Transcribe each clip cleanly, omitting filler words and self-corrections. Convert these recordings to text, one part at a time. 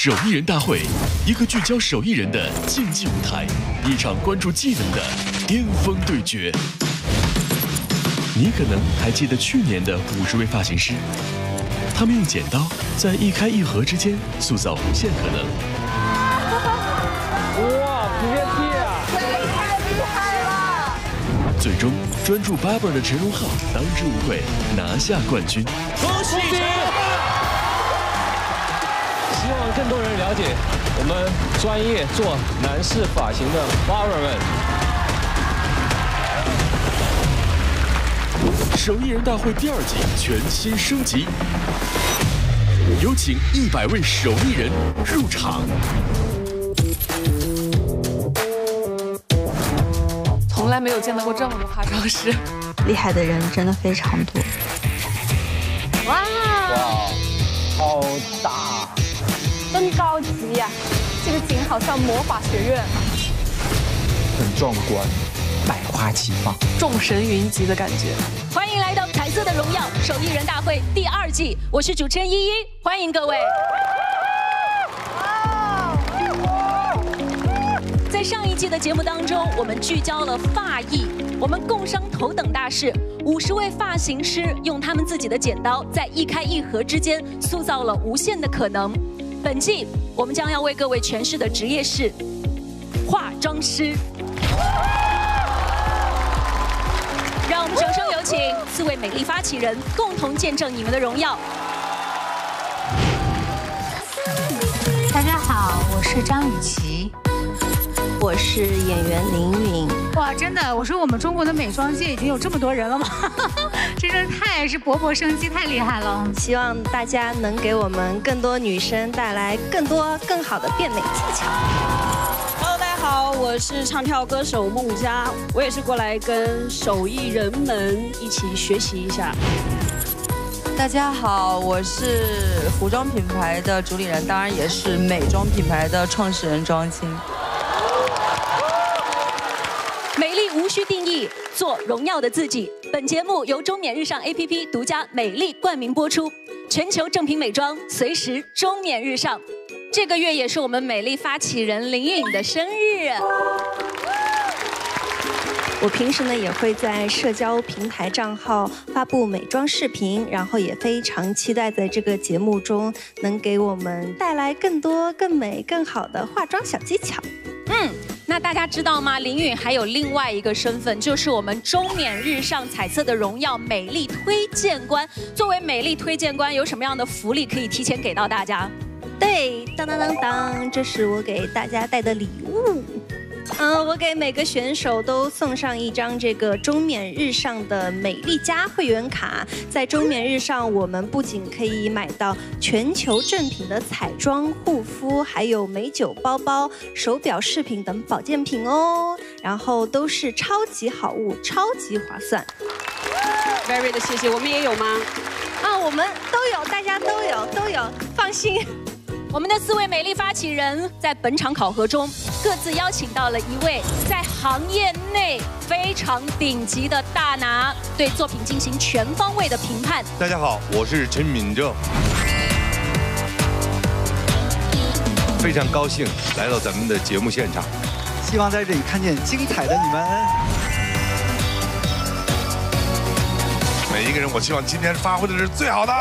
手艺人大会，一个聚焦手艺人的竞技舞台，一场关注技能的巅峰对决。你可能还记得去年的50位发型师，他们用剪刀在一开一合之间塑造无限可能。哇，直接剃啊！太厉害了！最终，专注barber的陈荣浩当之无愧拿下冠军。恭喜！希望更多人了解我们专业做男士发型的barber们。 手艺人大会第2季全新升级，有请100位手艺人入场。从来没有见到过这么多化妆师，厉害的人真的非常多。哇，好大，真高级呀！这个景好像魔法学院，很壮观。 百花齐放，众神云集的感觉。欢迎来到《彩色的荣耀》手艺人大会第2季，我是主持人依依，欢迎各位。在上一季的节目当中，我们聚焦了发艺，我们共商头等大事。50位发型师用他们自己的剪刀，在一开一合之间塑造了无限的可能。本季我们将要为各位诠释的职业是化妆师。 让我们掌声有请4位美丽发起人，共同见证你们的荣耀。大家好，我是张雨绮，我是演员林允。哇，真的，我说我们中国的美妆界已经有这么多人了吗？真的太是勃勃生机，太厉害了。希望大家能给我们更多女生带来更多更好的变美技巧。 大家好，我是唱跳歌手孟佳，我也是过来跟手艺人们一起学习一下。大家好，我是服装品牌的主理人，当然也是美妆品牌的创始人庄青。美丽无需定义，做荣耀的自己。本节目由中免日上 APP 独家美丽冠名播出，全球正品美妆，随时中免日上。 这个月也是我们美丽发起人林允的生日。我平时呢也会在社交平台账号发布美妆视频，然后也非常期待在这个节目中能给我们带来更多、更美、更好的化妆小技巧。嗯，那大家知道吗？林允还有另外一个身份，就是我们中免日上彩色的荣耀美丽推荐官。作为美丽推荐官，有什么样的福利可以提前给到大家？ 对，当当当当，这是我给大家带的礼物。我给每个选手都送上一张这个中免日上的美丽家会员卡。在中免日上，我们不仅可以买到全球正品的彩妆、护肤，还有美酒、包包、手表、饰品等保健品哦。然后都是超级好物，超级划算。Very 的谢谢，我们也有吗？啊，我们都有，大家都有，都有，放心。 我们的4位美丽发起人在本场考核中，各自邀请到了一位在行业内非常顶级的大拿，对作品进行全方位的评判。大家好，我是陈敏正，非常高兴来到咱们的节目现场，希望在这里看见精彩的你们。 每一个人，我希望今天发挥的是最好的。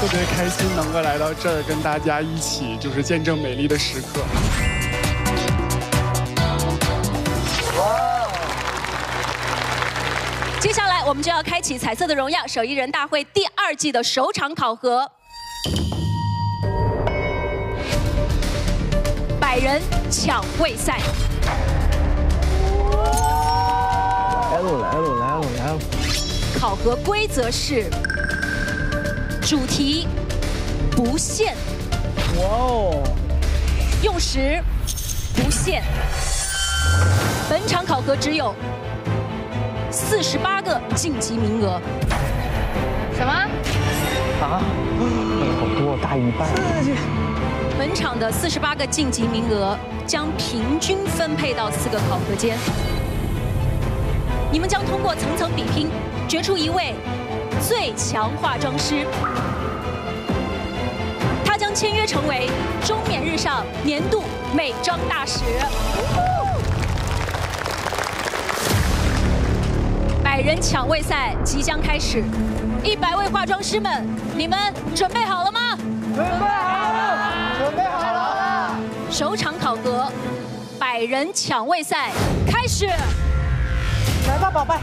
特别开心能够来到这儿，跟大家一起就是见证美丽的时刻。接下来我们就要开启《彩色的荣耀》手艺人大会第2季的首场考核，100人抢位赛。 来喽！考核规则是：主题不限，哇哦，用时不限。本场考核只有48个晋级名额。什么？啊？好多，大一半。本场的48个晋级名额将平均分配到4个考核间。 你们将通过层层比拼，决出一位最强化妆师。将签约成为中缅日上年度美妆大使。100人抢位赛即将开始，100位化妆师们，你们准备好了吗？准备好了！首场考核，100人抢位赛开始。来吧，宝贝，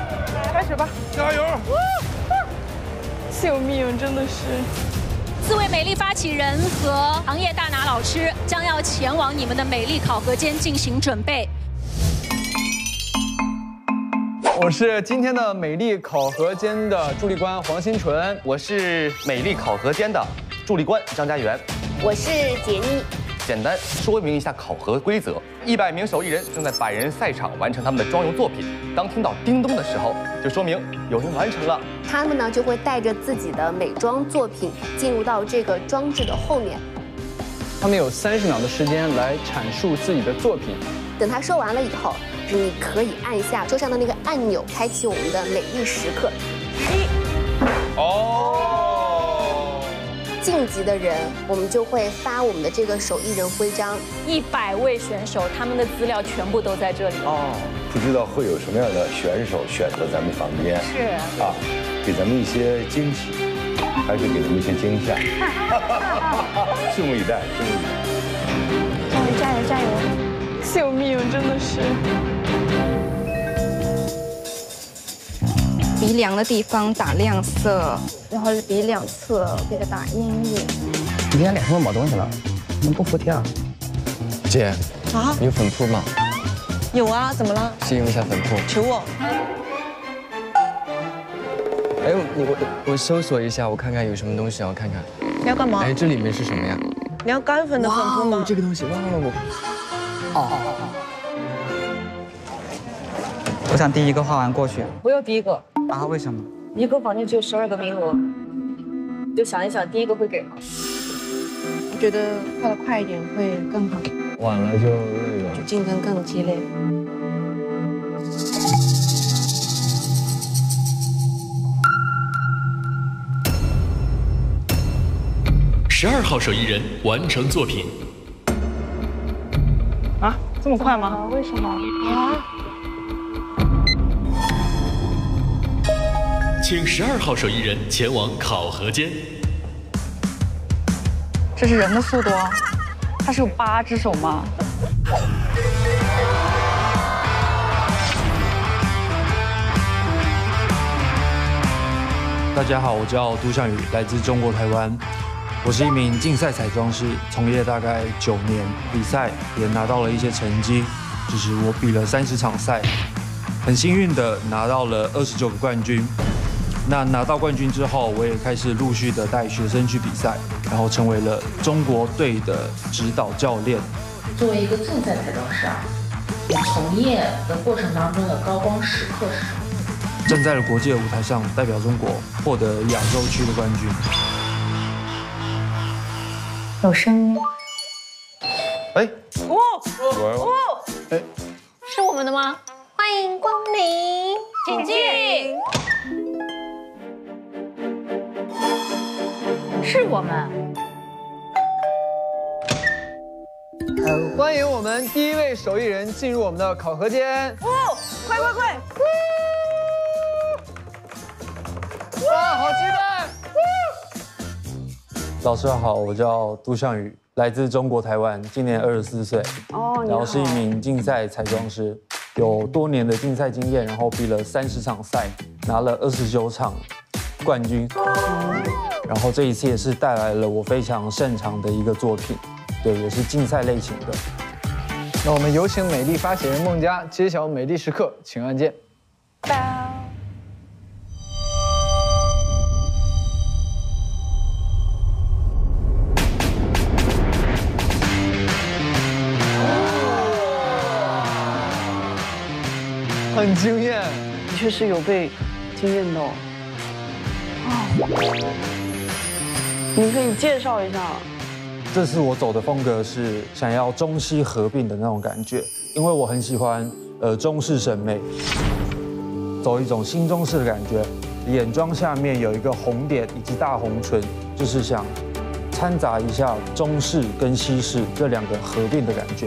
开始吧，加油！救命，真的是。 四位美丽发起人和行业大拿老师将要前往你们的美丽考核间进行准备。我是今天的美丽考核间的助理官黄新纯，我是美丽考核间的助理官张家元，我是杰妮。简单说明一下考核规则：100名手艺人正在100人赛场完成他们的妆容作品。当听到叮咚的时候，就说明有人完成了。 他们呢就会带着自己的美妆作品进入到这个装置的后面。他们有30秒的时间来阐述自己的作品。等他说完了以后，你可以按下桌上的那个按钮，开启我们的美丽时刻。哦。晋级的人，我们就会发我们的这个手艺人徽章。100位选手，他们的资料全部都在这里。哦。不知道会有什么样的选手选择咱们房间？是啊。 给咱们一些惊喜，还是给咱们一些惊吓？拭目以待，拭目以待。加油！救命，真的是。鼻梁的地方打亮色，然后是鼻两侧给它打阴影。你今天脸上抹东西了？怎么不服帖啊？姐，啊，有粉扑吗？有啊，怎么了？借用一下粉扑。求我。 哎，我搜索一下，我看看有什么东西啊，我看看。你要干嘛？哎，这里面是什么呀？你要干粉的粉扑吗？这个东西，我。哦。我想第一个画完过去。不要第一个。啊？为什么？一个房间只有12个名额，就想一想，第一个会给吗？我觉得画的快一点会更好。晚了就那个。就竞争更激烈。 12号手艺人完成作品。啊，这么快吗？为什么？啊！请12号手艺人前往考核间。这是人的速度啊！他是有8只手吗？大家好，我叫杜向宇，来自中国台湾。 我是一名竞赛彩妆师，从业大概9年，比赛也拿到了一些成绩，就是我比了30场赛，很幸运的拿到了29个冠军。那拿到冠军之后，我也开始陆续的带学生去比赛，然后成为了中国队的指导教练。作为一个竞赛彩妆师啊，你从业的过程当中的高光时刻是什么？站在了国际的舞台上，代表中国获得亚洲区的冠军。 有声音，哎，哦，哎，是我们的吗？欢迎光临，请进。是我们。欢迎我们第一位手艺人进入我们的考核间。哦，快！哇，好激动！ 老师好，我叫杜向宇，来自中国台湾，今年24岁，然后是一名竞赛彩妆师，有多年的竞赛经验，然后比了30场赛，拿了29场冠军，然后这一次也是带来了我非常擅长的一个作品，对，也是竞赛类型的。那我们有请美丽发起人孟佳揭晓美丽时刻，请按键。 很惊艳，的确是有被惊艳到。你可以介绍一下？这次我走的风格是想要中西合并的那种感觉，因为我很喜欢中式审美，走一种新中式的感觉。眼妆下面有一个红点以及大红唇，就是想掺杂一下中式跟西式这两个合并的感觉，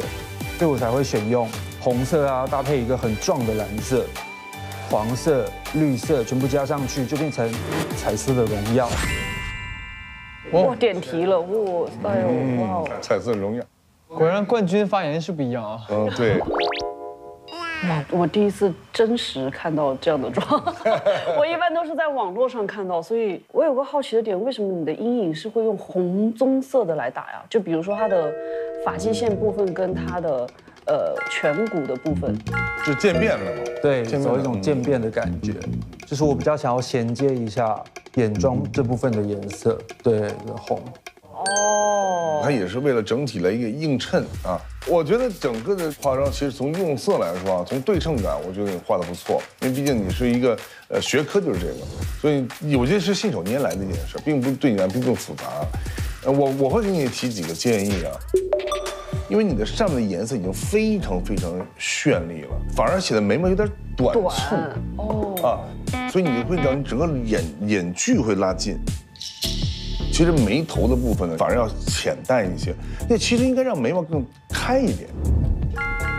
所以我才会选用红色啊，搭配一个很壮的蓝色、黄色、绿色，全部加上去就变成彩色的荣耀。哇，点题了，哇，哎呦，哇，彩色荣耀，果然冠军发言是不一样啊。嗯，对。 我第一次真实看到这样的妆，我一般都是在网络上看到，所以我有个好奇的点，为什么你的阴影是会用红棕色的来打呀？就比如说它的发际线部分跟它的颧骨的部分，就渐变了嘛？对，走一种渐变的感觉，就是我比较想要衔接一下眼妆这部分的颜色，对，红。 哦，它也是为了整体的一个映衬啊。我觉得整个的化妆，其实从用色来说啊，从对称感，我觉得你画的不错。因为毕竟你是一个学科就是这个，所以有些是信手拈来的一件事，并不对你来并不复杂。我会给你提几个建议啊，因为你的上面的颜色已经非常非常绚丽了，反而显得眉毛有点短促哦啊，所以你会让你整个眼距会拉近。 其实眉头的部分呢，反而要浅淡一些。那其实应该让眉毛更开一点。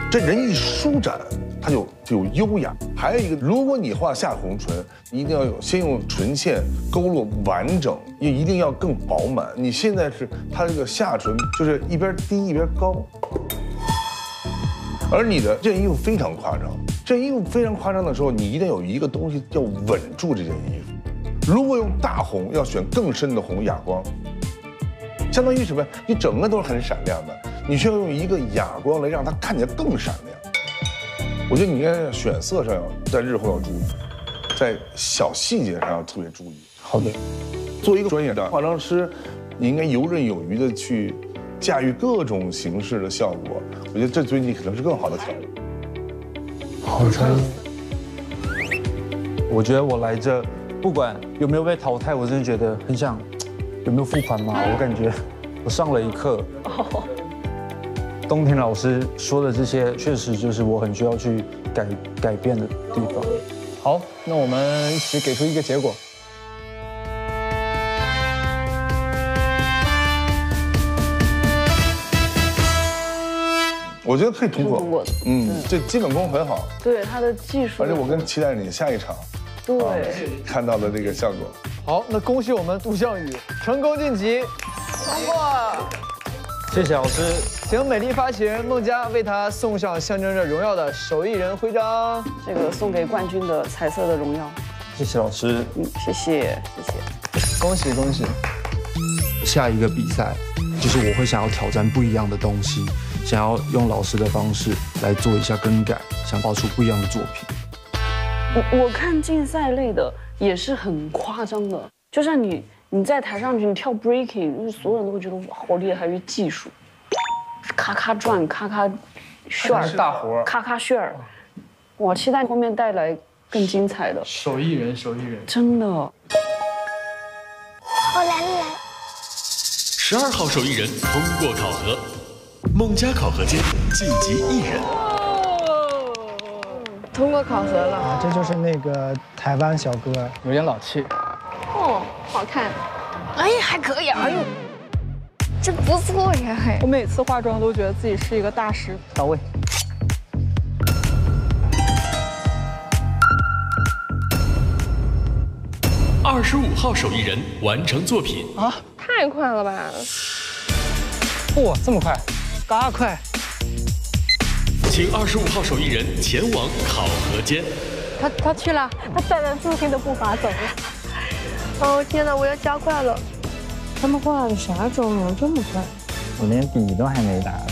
这人一舒展，它就有优雅。还有一个，如果你画下红唇，一定要先用唇线勾勒完整，也一定要更饱满。你现在是它这个下唇就是一边低一边高，而你的这件衣服非常夸张。这件衣服非常夸张的时候，你一定有一个东西要稳住这件衣服。 如果用大红，要选更深的红哑光，相当于什么？你整个都是很闪亮的，你需要用一个哑光来让它看起来更闪亮。我觉得你应该选色上在日后要注意，在小细节上要特别注意。好的，作为一个专业的化妆师，你应该游刃有余的去驾驭各种形式的效果。我觉得这对你可能是更好的调整。好穿衣服，我觉得我来这。 不管有没有被淘汰，我真的觉得很想，有没有付款嘛？我感觉我上了一课。东庭老师说的这些，确实就是我很需要去改变的地方。好，那我们一起给出一个结果。我觉得可以通过。嗯，这基本功很好。对他的技术。而且我更期待你下一场。 对，看到了这个效果。好，那恭喜我们杜项羽成功晋级，通过。谢谢老师，请美丽发起人孟佳为他送上象征着荣耀的手艺人徽章，这个送给冠军的彩色的荣耀。谢谢老师，嗯，谢谢，谢谢，恭喜恭喜。下一个比赛，就是我会想要挑战不一样的东西，想要用老师的方式来做一下更改，想画出不一样的作品。 我看竞赛类的也是很夸张的，就像你在台上去你跳 breaking， 就是所有人都会觉得哇好厉害，是技术，咔咔转，咔咔旋儿，大活，咔咔旋儿。我期待后面带来更精彩的手艺人，手艺人，真的。我来了。12号手艺人通过考核，孟佳考核间晋级艺人。 通过考核了啊！这就是那个台湾小哥，有点老气。哦，好看。哎，还可以。哎呦，这不错呀！嘿，我每次化妆都觉得自己是一个大师。到位。25号手艺人完成作品啊！太快了吧！哇，这么快，嘎快！ 请25号手艺人前往考核间。他去了，他带着自信的步伐走了。哦天哪，我要加快了！他们画的啥妆容这么快？我连底都还没打呢。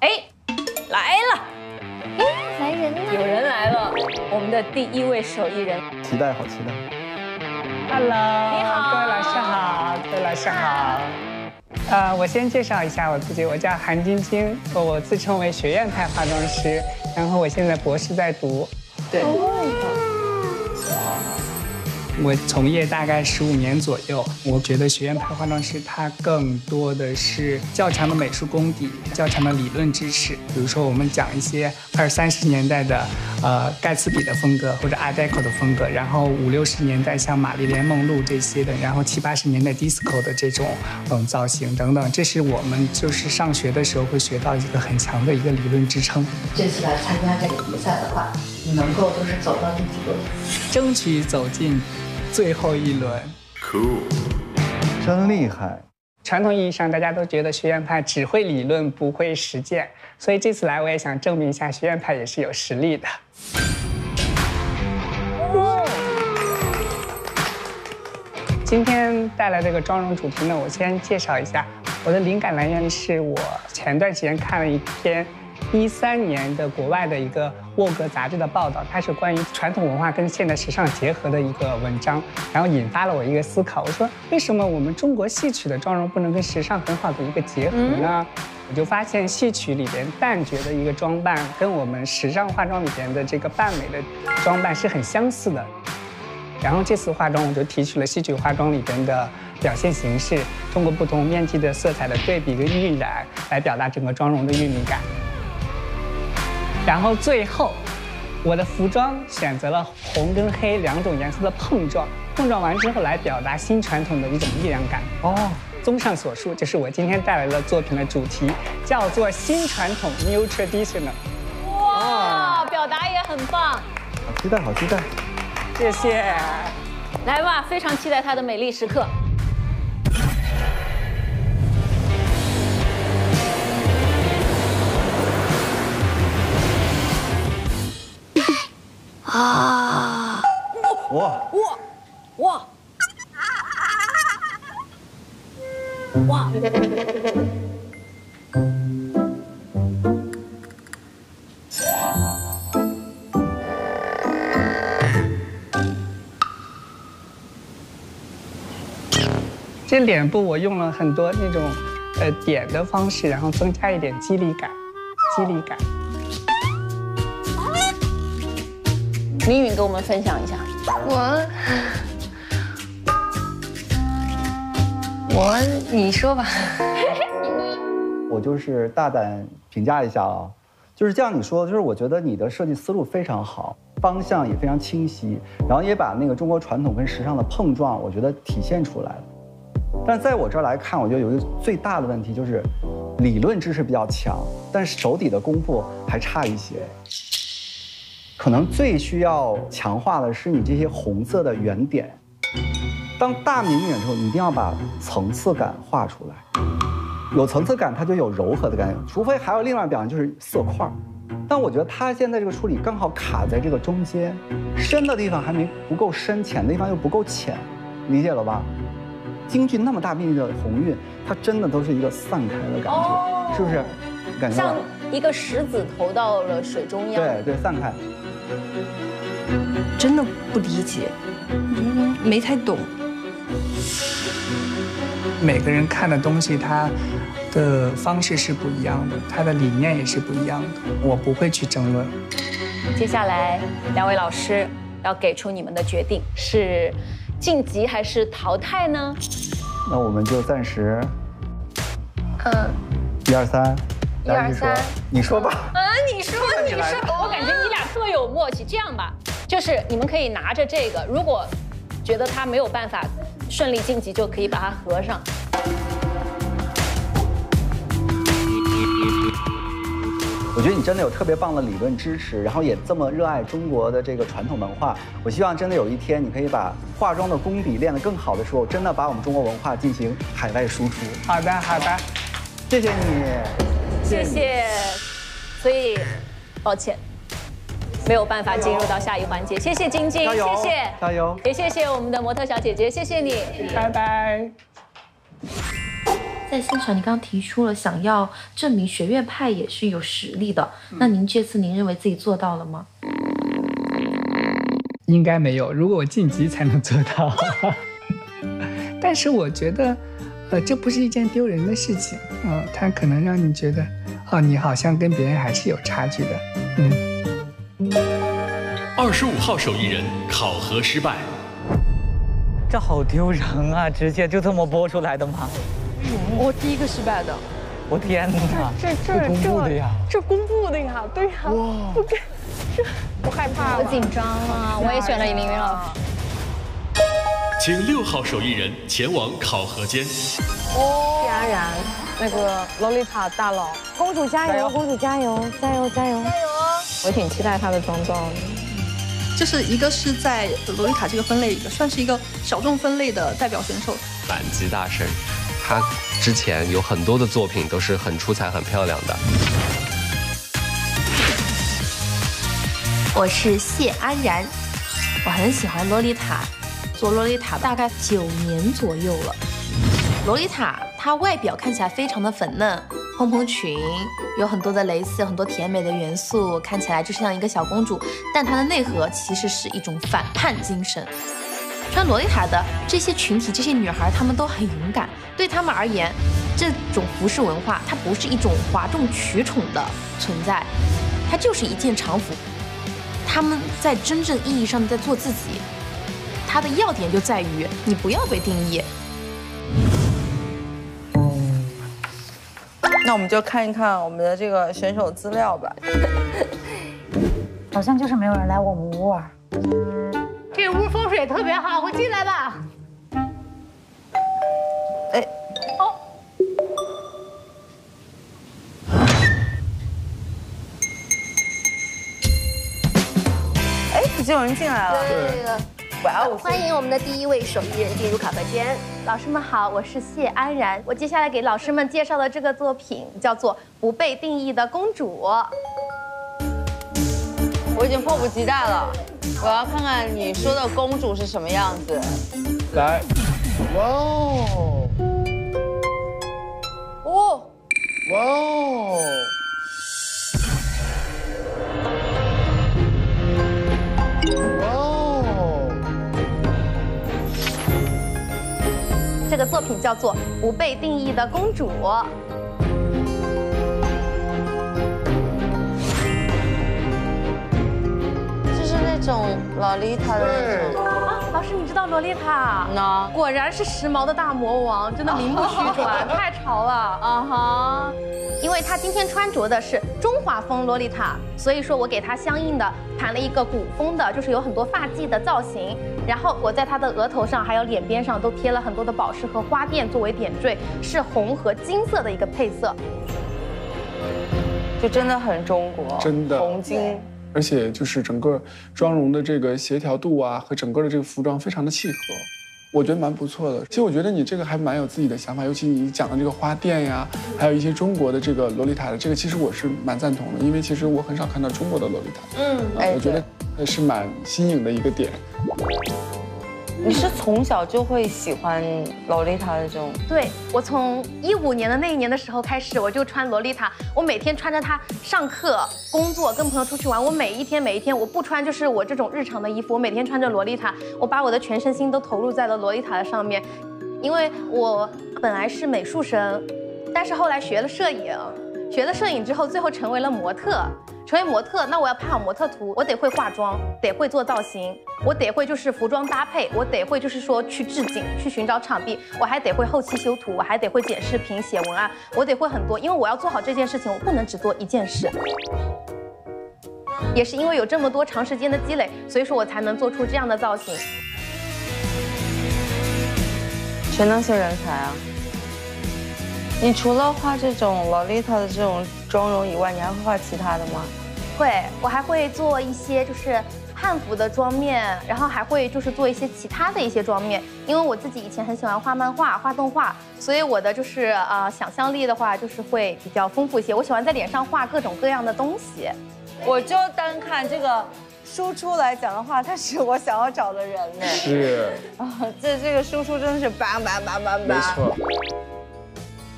哎，来了！ 有人来了，我们的第1位手艺人，期待，好期待。Hello， 你好，各位老师好，各位老师好。我先介绍一下我自己，我叫韩晶晶，我自称为学院派化妆师，然后我现在博士在读。对。哦、我从业大概15年左右，我觉得学院派化妆师它更多的是较强的美术功底、较强的理论知识。比如说，我们讲一些20、30年代的盖茨比的风格或者 Art Deco 的风格，然后50、60年代像玛丽莲梦露这些的，然后70、80年代 Disco 的这种造型等等，这是我们就是上学的时候会学到一个很强的一个理论支撑。这次来参加这个比赛的话，你能够就是走到第几轮？争取走进最后一轮。Cool， 真厉害。传统意义上，大家都觉得学院派只会理论不会实践，所以这次来我也想证明一下，学院派也是有实力的。今天带来这个妆容主题呢，我先介绍一下，我的灵感来源是我前段时间看了一篇13年的国外的一个沃格杂志的报道，它是关于传统文化跟现代时尚结合的一个文章，然后引发了我一个思考，我说为什么我们中国戏曲的妆容不能跟时尚很好的一个结合呢？我就发现戏曲里边旦角的一个装扮跟我们时尚化妆里边的这个扮美的装扮是很相似的。然后这次化妆，我就提取了戏曲化妆里边的表现形式，通过不同面积的色彩的对比跟晕染，来表达整个妆容的韵律感。然后最后，我的服装选择了红跟黑两种颜色的碰撞，碰撞完之后来表达新传统的一种力量感。哦，综上所述，这是我今天带来的作品的主题，叫做新传统 （New Traditional）。哇，表达也很棒。好期待，好期待。谢谢，来吧，非常期待她的美丽时刻。啊！哇！这脸部我用了很多那种点的方式，然后增加一点肌理感。李允跟我们分享一下，你说吧。我就是大胆评价一下啊，就是像你说的，就是我觉得你的设计思路非常好。方向也非常清晰，然后也把那个中国传统跟时尚的碰撞，我觉得体现出来了。但在我这儿来看，我觉得有一个最大的问题就是，理论知识比较强，但是手底的功夫还差一些。可能最需要强化的是你这些红色的圆点。当大明远之后，你一定要把层次感画出来。有层次感，它就有柔和的感觉。除非还有另外表现，就是色块。但我觉得他现在这个处理刚好卡在这个中间，深的地方还没不够深，浅的地方又不够浅，理解了吧？京剧那么大比例的红晕，它真的都是一个散开的感觉，哦、是不是？感觉像一个石子投到了水中央。对对，散开。真的不理解，没太懂。每个人看的东西，它的方式是不一样的，他的理念也是不一样的，我不会去争论。接下来，两位老师要给出你们的决定，是晋级还是淘汰呢？那我们就暂时，1、2、3，你说吧。你说，我感觉你俩特有默契。这样吧，就是你们可以拿着这个，如果觉得他没有办法顺利晋级，就可以把它合上。我觉得你真的有特别棒的理论支持，然后也这么热爱中国的这个传统文化。我希望真的有一天，你可以把化妆的功底练得更好的时候，真的把我们中国文化进行海外输出。好的，好的，谢谢你，谢谢。所以，抱歉，没有办法进入到下一环节。谢谢晶晶，谢谢，加油，也谢谢我们的模特小姐姐，谢谢你，拜拜。在现场，你刚刚提出了想要证明学院派也是有实力的，那您这次您认为自己做到了吗？应该没有，如果我晋级才能做到。但是我觉得，这不是一件丢人的事情，它可能让你觉得，哦，你好像跟别人还是有差距的，25号手艺人考核失败。这好丢人啊！直接就这么播出来的吗？我第一个失败的。我天哪！这公布的呀！这公布的呀！对呀！哇！不对，这我害怕，我紧张啊！我也选了凌云老师。请6号手艺人前往考核间。哦，安然，那个洛丽塔大佬，公主加油！公主加油！加油！加油！加油！我挺期待她的种种。 就是一个是在洛丽塔这个分类，一个算是一个小众分类的代表选手，板级大神。他之前有很多的作品都是很出彩、很漂亮的。我是谢安然，我很喜欢洛丽塔，做洛丽塔大概9年左右了。洛丽塔她外表看起来非常的粉嫩。 蓬蓬裙有很多的蕾丝，很多甜美的元素，看起来就是像一个小公主，但它的内核其实是一种反叛精神。穿洛丽塔的这些群体，这些女孩她们都很勇敢，对她们而言，这种服饰文化它不是一种哗众取宠的存在，它就是一件常服。她们在真正意义上在做自己，它的要点就在于你不要被定义。 那我们就看一看我们的这个选手资料吧。好像就是没有人来我们屋玩。这屋风水特别好，我进来吧。哎，哦，哎，已经有人进来了。对。 欢迎我们的第1位手艺人进入考核间。老师们好，我是谢安然。我接下来给老师们介绍的这个作品叫做《不被定义的公主》。我已经迫不及待了，我要看看你说的公主是什么样子。来，哇哦，哦，哇哦。 这个作品叫做《不被定义的公主》。就是那种洛丽塔的那种。啊，老师，你知道洛丽塔？呢，果然是时髦的大魔王，真的名不虚传，太潮了啊哈！因为她今天穿着的是中华风洛丽塔，所以说我给她相应的盘了一个古风的，就是有很多发髻的造型。 然后我在她的额头上还有脸边上都贴了很多的宝石和花钿作为点缀，是红和金色的一个配色，就真的很中国，真的红金，而且就是整个妆容的这个协调度啊和整个的这个服装非常的契合，我觉得蛮不错的。其实我觉得你这个还蛮有自己的想法，尤其你讲的这个花钿呀，还有一些中国的这个洛丽塔的这个，其实我是蛮赞同的，因为其实我很少看到中国的洛丽塔，我觉得还是蛮新颖的一个点。 你是从小就会喜欢洛丽塔的这种？对，我从15年的那一年的时候开始，我就穿洛丽塔，我每天穿着它上课、工作、跟朋友出去玩。我每一天，我不穿就是我这种日常的衣服，我每天穿着洛丽塔，我把我的全身心都投入在了洛丽塔的上面。因为我本来是美术生，但是后来学了摄影，学了摄影之后，最后成为了模特。 成为模特，那我要拍好模特图，我得会化妆，得会做造型，我得会就是服装搭配，我得会就是说去置景，去寻找场地，我还得会后期修图，我还得会剪视频、写文案，我得会很多，因为我要做好这件事情，我不能只做一件事。也是因为有这么多长时间的积累，所以说我才能做出这样的造型。全能型人才啊！你除了画这种洛丽塔的这种。 妆容以外，你还会画其他的吗？会，我还会做一些就是汉服的妆面，然后还会就是做一些其他的一些妆面。因为我自己以前很喜欢画漫画、画动画，所以我的就是想象力的话，就是会比较丰富一些。我喜欢在脸上画各种各样的东西。我就单看这个输出来讲的话，他是我想要找的人呢。是啊，这个输出真的是棒棒棒棒棒。没错，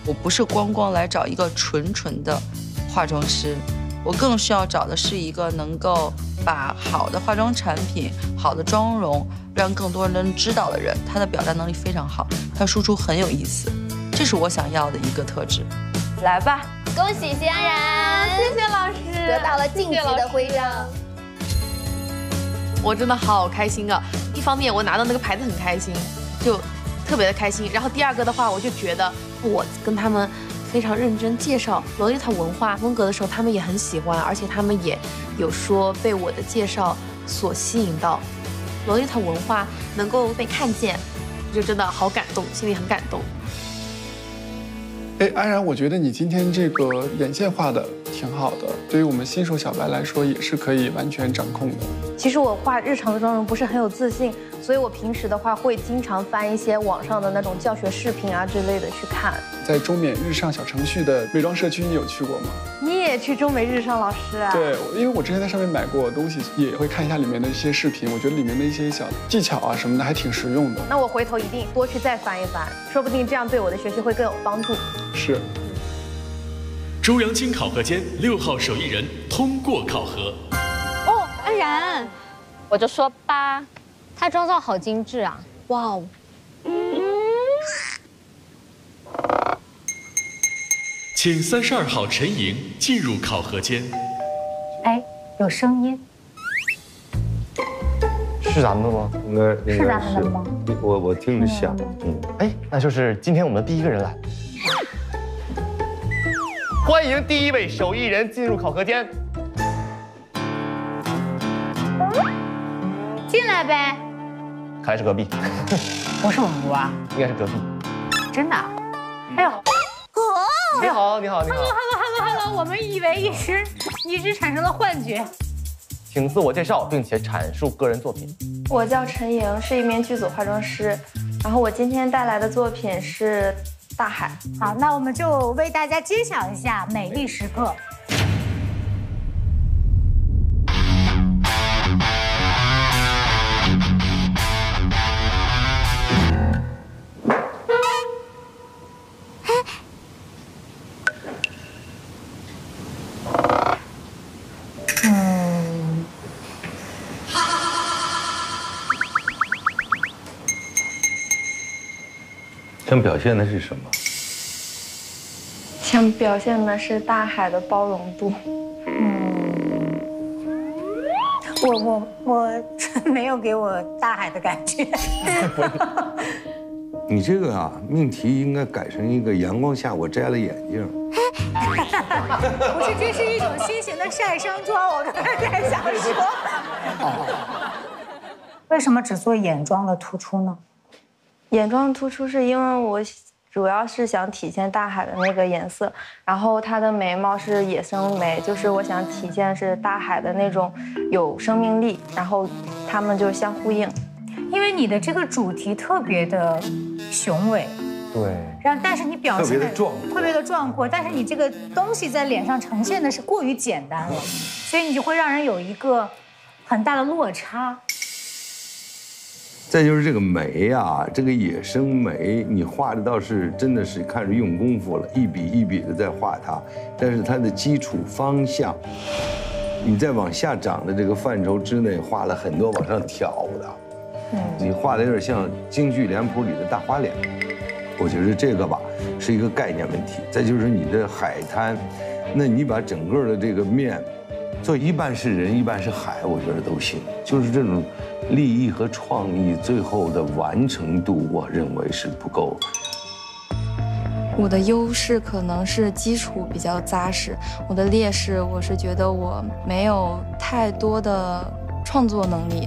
我不是光光来找一个纯的。 化妆师，我更需要找的是一个能够把好的化妆产品、好的妆容让更多人能知道的人。他的表达能力非常好，他输出很有意思，这是我想要的一个特质。来吧，恭喜谢安然，谢谢老师，得到了晋级的徽章。我真的好开心啊！一方面我拿到那个牌子很开心，就特别的开心。然后第二个的话，我就觉得我跟他们非常认真介绍洛丽塔文化风格的时候，他们也很喜欢，而且他们也有说被我的介绍所吸引到，洛丽塔文化能够被看见，就真的好感动，心里很感动。 哎，安然，我觉得你今天这个眼线画的挺好的，对于我们新手小白来说也是可以完全掌控的。其实我画日常的妆容不是很有自信，所以我平时的话会经常翻一些网上的那种教学视频啊之类的去看。在中美日上小程序的美妆社区，你有去过吗？你也去中美日上，老师啊？对，因为我之前在上面买过东西，也会看一下里面的一些视频，我觉得里面的一些小技巧啊什么的还挺实用的。那我回头一定多去再翻一翻，说不定这样对我的学习会更有帮助。 是。周扬青考核间6号手艺人通过考核。哦，安然，我就说吧，她妆造好精致啊！哇哦。请32号陈莹进入考核间。哎，有声音。是咱们的吗？应该是咱们的吗？我听着像。嗯。哎，那就是今天我们第一个人来。 欢迎第一位手艺人进入考核间，进来呗。还是隔壁？不是我们屋啊，应该是隔壁。真的？哎呦！你好，你好，你好。Hello，Hello，Hello，Hello， 我们以为一时产生了幻觉。请自我介绍，并且阐述个人作品。我叫陈莹，是一名剧组化妆师。然后我今天带来的作品是。 大海，好，那我们就为大家揭晓一下美丽时刻。嗯，想表现的是什么？ 想表现的是大海的包容度。嗯，我没有给我大海的感觉。你这个啊，命题应该改成一个阳光下我摘了眼镜。不是，这是一种新型的晒伤妆，我刚才在想说。为什么只做眼妆的突出呢？眼妆突出是因为我。 主要是想体现大海的那个颜色，然后她的眉毛是野生眉，就是我想体现是大海的那种有生命力，然后它们就相呼应。因为你的这个主题特别的雄伟，对，然后但是你表现的特别的壮阔，但是你这个东西在脸上呈现的是过于简单了，所以你就会让人有一个很大的落差。 再就是这个眉啊，这个野生眉，你画的倒是真的是看着用功夫了，一笔一笔的在画它，但是它的基础方向，你在往下长的这个范畴之内画了很多往上挑的，你画的有点像京剧脸谱里的大花脸，我觉得这个吧是一个概念问题。再就是你的海滩，那你把整个的这个面。 做一半是人，一半是海，我觉得都行。就是这种立意和创意最后的完成度，我认为是不够。我的优势可能是基础比较扎实，我的劣势我是觉得我没有太多的创作能力，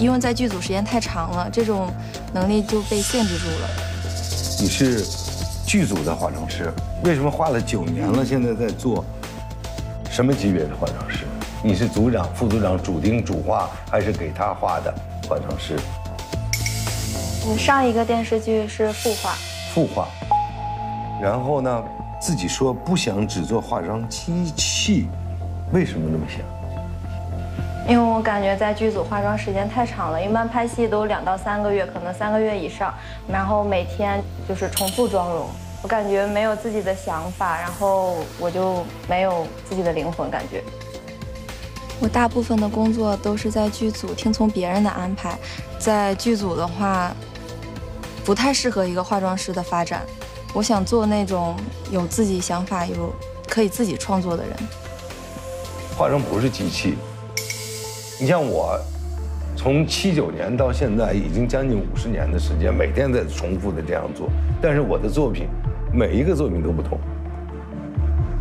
因为在剧组时间太长了，这种能力就被限制住了。你是剧组的化妆师，为什么画了9年了，现在在做？ 什么级别的化妆师？你是组长、副组长主盯主画，还是给他画的化妆师？我上一个电视剧是副画。副画，然后呢，自己说不想只做化妆机器，为什么那么想？因为我感觉在剧组化妆时间太长了，一般拍戏都2到3个月，可能3个月以上，然后每天就是重复妆容。 我感觉没有自己的想法，然后我就没有自己的灵魂感觉。我大部分的工作都是在剧组听从别人的安排，在剧组的话，不太适合一个化妆师的发展。我想做那种有自己想法、有可以自己创作的人。化妆不是机器，你像我，从79年到现在，已经将近50年的时间，每天在重复的这样做。但是我的作品，每一个作品都不同。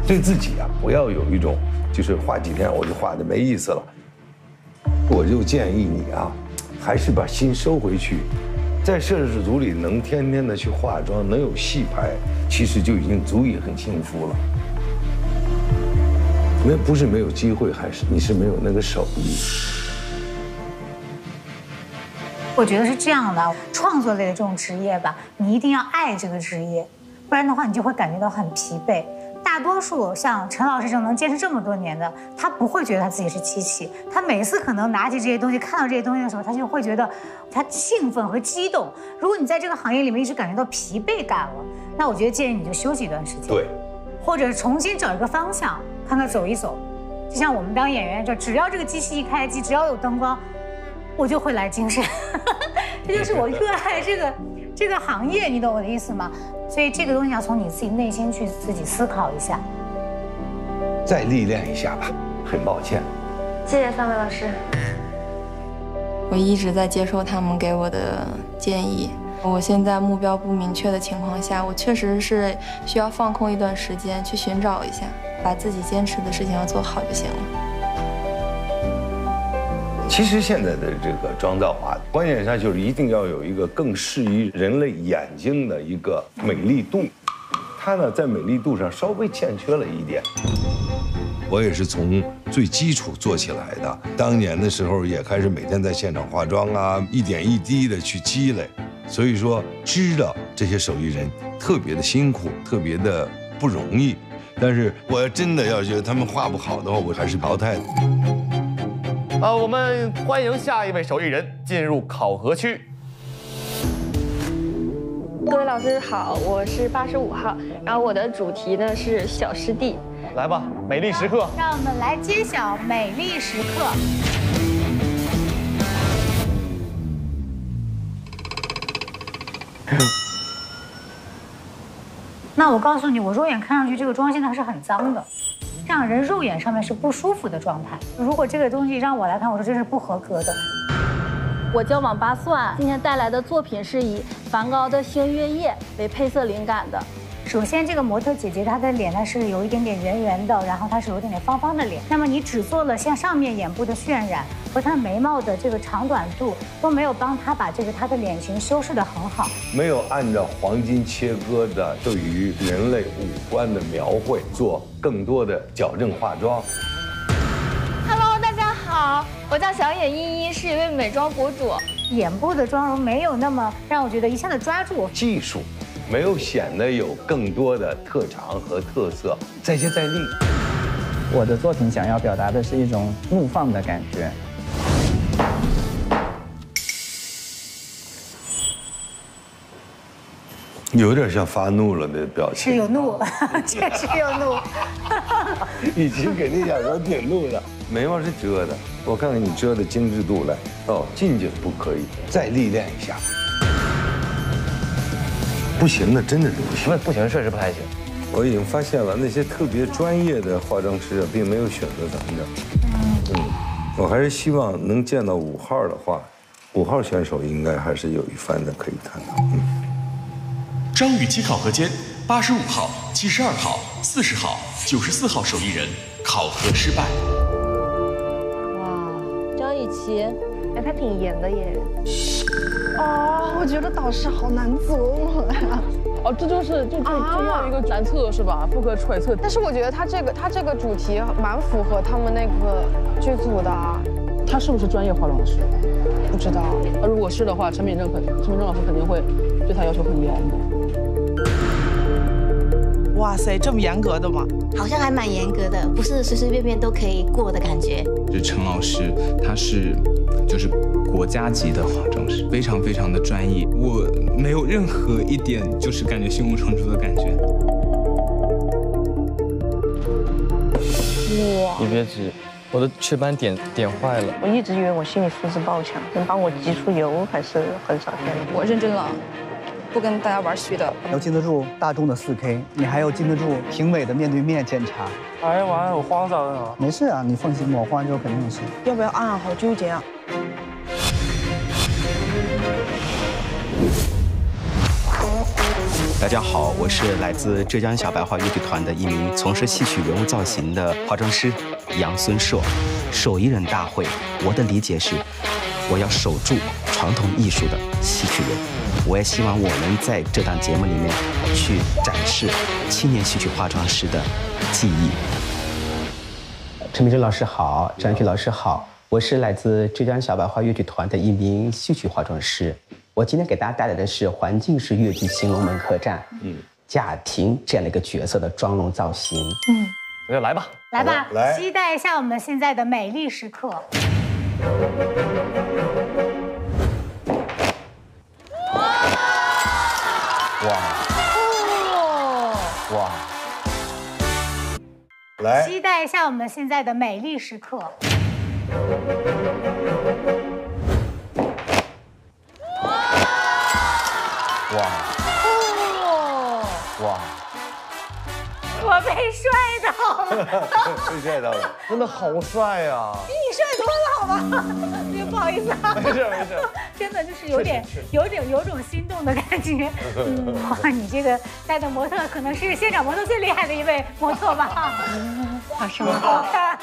对自己啊，不要有一种就是画几天我就画的没意思了。我就建议你啊，还是把心收回去，在摄制组里能天天的去化妆，能有戏拍，其实就已经足以很幸福了。那不是没有机会，还是你是没有那个手艺。 我觉得是这样的，创作类的这种职业吧，你一定要爱这个职业，不然的话你就会感觉到很疲惫。大多数像陈老师这种能坚持这么多年的，他不会觉得他自己是机器，他每次可能拿起这些东西、看到这些东西的时候，他就会觉得他兴奋和激动。如果你在这个行业里面一直感觉到疲惫感了，那我觉得建议你就休息一段时间，对，或者重新找一个方向，看看走一走。就像我们当演员这，只要这个机器一开机，只要有灯光。 我就会来精神，这就是我热爱这个行业，你懂我的意思吗？所以这个东西要从你自己内心去自己思考一下，再历练一下吧。很抱歉，谢谢三位老师。我一直在接受他们给我的建议。我现在目标不明确的情况下，我确实是需要放空一段时间去寻找一下，把自己坚持的事情要做好就行了。 其实现在的这个妆造啊，关键上就是一定要有一个更适宜人类眼睛的一个美丽度，它呢在美丽度上稍微欠缺了一点。我也是从最基础做起来的，当年的时候也开始每天在现场化妆啊，一点一滴的去积累，所以说知道这些手艺人特别的辛苦，特别的不容易。但是我要真的要觉得他们画不好的话，我还是淘汰的。 我们欢迎下一位手艺人进入考核区。各位老师好，我是85号，然后我的主题呢是小师弟。来吧，美丽时刻。让我们来揭晓美丽时刻。那我告诉你，我肉眼看上去这个妆现在还是很脏的。 让人肉眼上面是不舒服的状态。如果这个东西让我来看，我说这是不合格的。我叫网吧蒜，今天带来的作品是以梵高的《星月夜》为配色灵感的。首先，这个模特姐姐她的脸它是有一点点圆圆的，然后她是有一点点方方的脸。那么你只做了像上面眼部的渲染和她眉毛的这个长短度，都没有帮她把这个她的脸型修饰得很好，没有按照黄金切割的对于人类五官的描绘做。 更多的矫正化妆。Hello， 大家好，我叫小野依依，是一位美妆博主。眼部的妆容没有那么让我觉得一下子抓住，技术没有显得有更多的特长和特色，再接再厉。我的作品想要表达的是一种怒放的感觉。有点像发怒了的表情，是有怒，确实有怒。以前肯定小时候挺怒的，眉毛是遮的，我看看你遮的精致度来。哦，近景不可以，再历练一下。不行的，真的是不行，不行，确实不太行。我已经发现了，那些特别专业的化妆师啊，并没有选择咱们这。嗯，我还是希望能见到5号的话，5号选手应该还是有一番的可以看到。嗯。 张雨绮考核间，85号、72号、40号、94号手艺人考核失败。哇，张雨绮，哎，她挺严的耶。哦，我觉得导师好难琢磨呀。哦，这就是就要一个难测是吧？不可揣测。但是我觉得他这个主题蛮符合他们那个剧组的。他是不是专业化妆师？不知道。如果是的话，陈敏正老师肯定会对他要求很严的。 哇塞，这么严格的吗？好像还蛮严格的，不是随随便便都可以过的感觉。就陈老师，他是就是国家级的化妆师，非常非常的专业。我没有任何一点就是感觉胸无成竹的感觉。哇！你别急，我的雀斑点坏了。我一直以为我心理素质爆强，能帮我挤出油还是很少见的。我认真了。 不跟大家玩虚的，要经得住大众的4K， 你还要经得住评委的面对面检查。哎呀妈呀，我慌张了。没事啊，你放心吧，我画完之后肯定有事。要不要按好纠结啊？大家好，我是来自浙江小白话越剧团的一名从事戏曲人物造型的化妆师杨孙硕。手艺人大会，我的理解是，我要守住传统艺术的戏曲人。我也希望我能在这档节目里面去展示青年戏曲化妆师的技艺。陈明真老师好，张旭老师好，我是来自浙江小白话越剧团的一名戏曲化妆师。我今天给大家带来的是环境式越剧《新龙门客栈》贾婷这样的一个角色的妆容造型。那就来吧，来吧，来，期待一下我们现在的美丽时刻。 期待一下我们现在的美丽时刻。哇！我被帅到了！被帅到了！真的好帅呀！比你帅多了，好吧？也不好意思啊。没事没事。真的就是有种心动的感觉。哇，你这个带的模特可能是现场模特最厉害的一位模特吧？ 好帅！好看。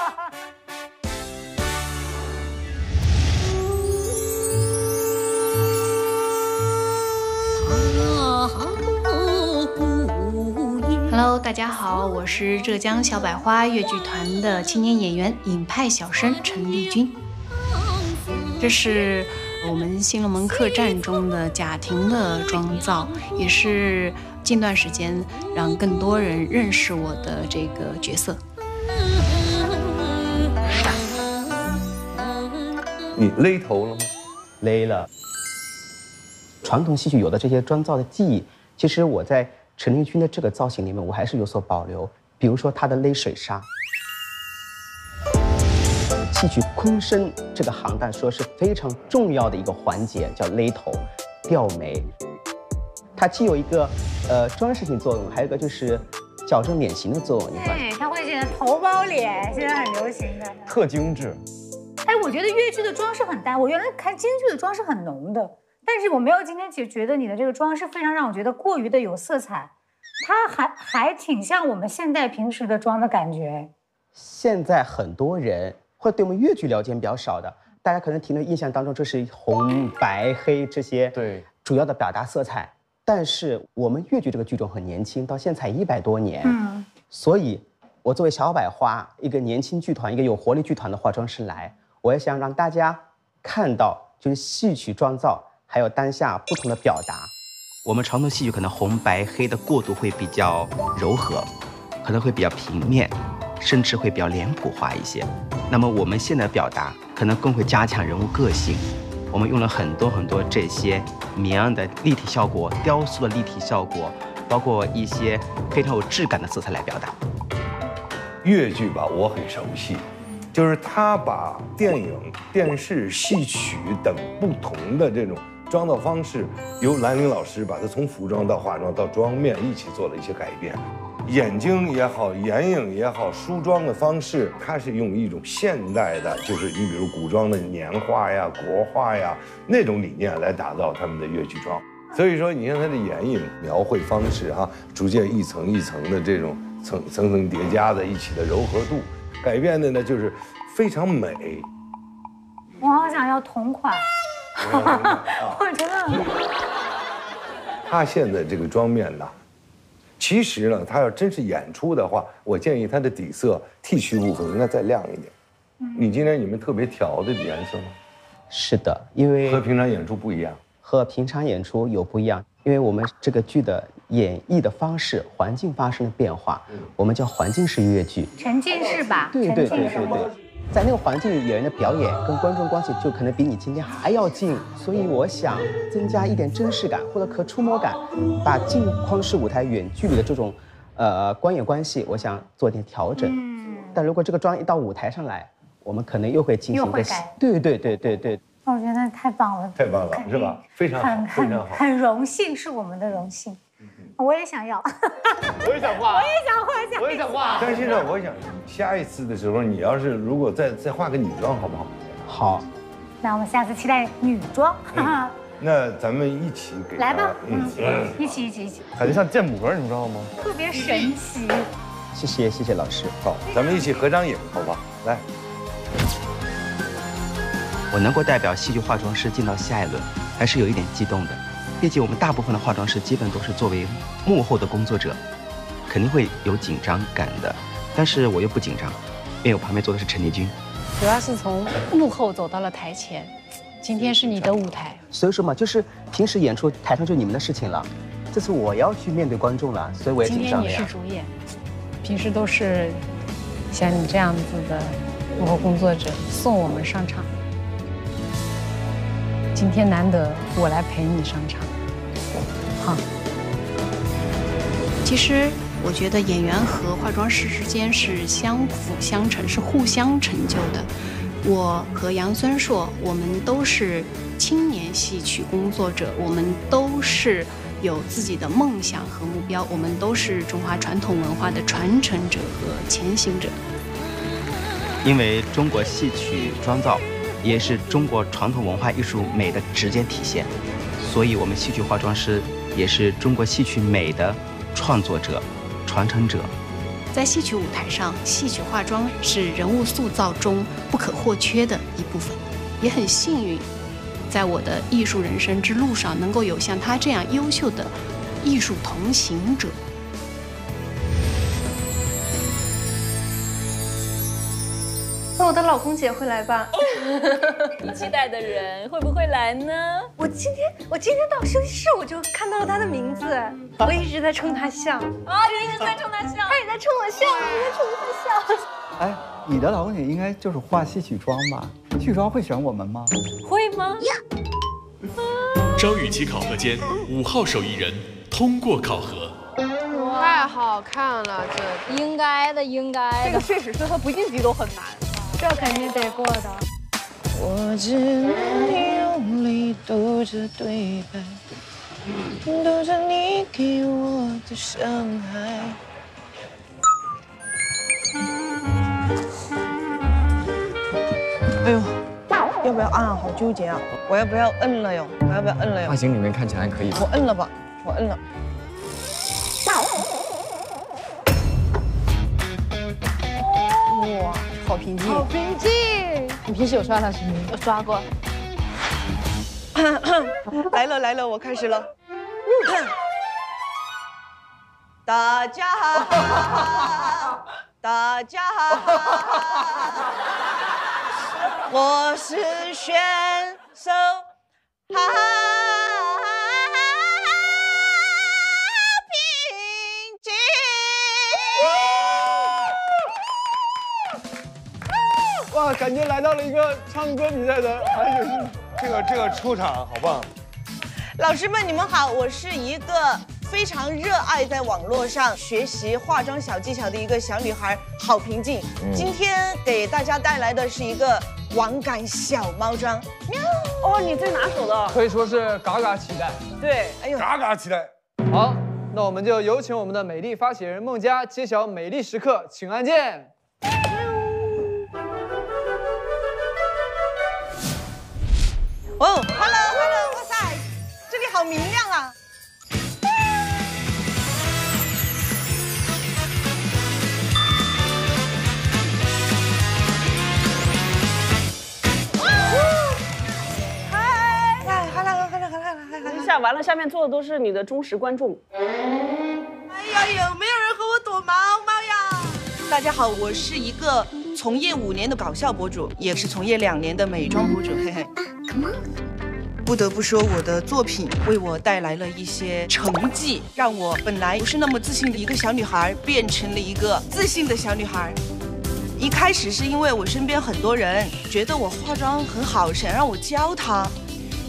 Hello， 大家好，我是浙江小百花越剧团的青年演员、影派小生陈丽君。这是我们《新龙门客栈》中的贾婷的妆造，也是近段时间让更多人认识我的这个角色。 你勒头了吗？勒了。传统戏曲有的这些妆造的技艺，其实我在陈丽君的这个造型里面，我还是有所保留。比如说她的勒水纱，戏曲昆身这个行当说是非常重要的一个环节，叫勒头、吊眉。它既有一个装饰性作用，还有一个就是矫正脸型的作用。对，它会显得头包脸，现在很流行的。特精致。 哎，我觉得越剧的妆饰很淡，我原来看京剧的妆饰很浓的，但是我没有今天觉得你的这个妆饰非常让我觉得过于的有色彩，它还挺像我们现代平时的妆的感觉。现在很多人或者对我们越剧了解比较少的，大家可能停留印象当中，这是红、白、黑这些对主要的表达色彩。但是我们越剧这个剧种很年轻，到现在才100多年，所以我作为小百花一个年轻剧团、一个有活力剧团的化妆师来。 我也想让大家看到，就是戏曲妆造还有当下不同的表达。我们传统戏曲可能红白黑的过渡会比较柔和，可能会比较平面，甚至会比较脸谱化一些。那么我们现在的表达可能更会加强人物个性。我们用了很多这些绵样的立体效果、雕塑的立体效果，包括一些非常有质感的色彩来表达。越剧吧，我很熟悉。 就是他把电影、电视、戏曲等不同的这种妆造方式，由兰陵老师把它从服装到化妆到妆面一起做了一些改变，眼睛也好，眼影也好，梳妆的方式，它是用一种现代的，就是你比如古装的年画呀、国画呀那种理念来打造他们的越剧妆。所以说，你看他的眼影描绘方式啊，逐渐一层一层的这种层层叠加在一起的柔和度。 改变的呢，就是非常美。我好想要同款，我觉得。他现在这个妆面呢，其实呢，他要真是演出的话，我建议他的底色剃须部分应该再亮一点。你们特别调的颜色吗？是的，因为和平常演出不一样。和平常演出有不一样，因为我们这个剧的。 演绎的方式，环境发生了变化，我们叫环境式越剧，沉浸式吧？对，在那个环境里，演员的表演跟观众关系就可能比你今天还要近，所以我想增加一点真实感或者可触摸感，把近框式舞台远距离的这种，观演关系，我想做点调整。但如果这个妆一到舞台上来，我们可能又会进行一个对。 我觉得太棒了，太棒了，是吧？非常好，非常好，很荣幸，是我们的荣幸。我也想要，我也想画，我也想画，我也想画。但是呢，我想下一次的时候，你要是如果再画个女装，好不好？好，那我们下次期待女装。那咱们一起给来吧，一起。感觉像建模，你知道吗？特别神奇。谢谢老师，好，咱们一起合张影，好吧？来，我能够代表戏剧化妆师进到下一轮，还是有一点激动的。毕竟我们大部分的化妆师基本都是作为幕后的工作者，肯定会有紧张感的。但是我又不紧张，因为我旁边坐的是陈丽君。主要是从幕后走到了台前。 今天是你的舞台，所以说嘛，就是平时演出台上就你们的事情了，这次我要去面对观众了，所以我也紧张了呀。今天你是主演，平时都是像你这样子的幕后工作者送我们上场，今天难得我来陪你上场，好。其实我觉得演员和化妆师之间是相辅相成，是互相成就的。 我和杨孙硕，我们都是青年戏曲工作者，我们都是有自己的梦想和目标，我们都是中华传统文化的传承者和前行者。因为中国戏曲妆造也是中国传统文化艺术美的直接体现，所以我们戏剧化妆师也是中国戏曲美的创作者、传承者。 在戏曲舞台上，戏曲化妆是人物塑造中不可或缺的一部分。也很幸运，在我的艺术人生之路上，能够有像他这样优秀的艺术同行者。那我的老公姐会来吧？你期待的人会不会来呢？我今天到休息室，我就看到了他的名字，我一直在冲他笑。啊，你一直在冲他笑。 冲我笑，你在冲我笑。哎，你的老公姐应该就是化戏曲妆吧？戏曲妆会选我们吗？会吗？张雨绮考核间5号手艺人通过考核。太好看了，这应该的。这个确实是他不晋级都很难，这肯定得过的。我只能用力读着对白，读着你给我的伤害。 哎呦，要不要按啊？好纠结啊！我要不要摁了哟？发型里面看起来可以。我摁了吧，我摁了。哇，好平静！好平静！你平时有刷他视频？我刷过。来了，我开始了。大家好，大家好。 我是选手，好平静。哇，感觉来到了一个唱歌比赛的，而且这个出场好棒。老师们，你们好，我是一个非常热爱在网络上学习化妆小技巧的一个小女孩，好平静。今天给大家带来的是一个。 网感小猫妆，喵！哦，你最拿手的，可以说是嘎嘎期待。对，哎呦，嘎嘎期待。好，那我们就有请我们的美丽发起人孟佳揭晓美丽时刻，请按键。哦 ，hello， 哇塞，这里好明亮啊！ 完了，下面坐的都是你的忠实观众。哎呀，有没有人和我躲猫猫呀？大家好，我是一个从业5年的搞笑博主，也是从业2年的美妆博主，嘿嘿。不得不说，我的作品为我带来了一些成绩，让我本来不是那么自信的一个小女孩，变成了一个自信的小女孩。 一开始是因为我身边很多人觉得我化妆很好，想让我教她，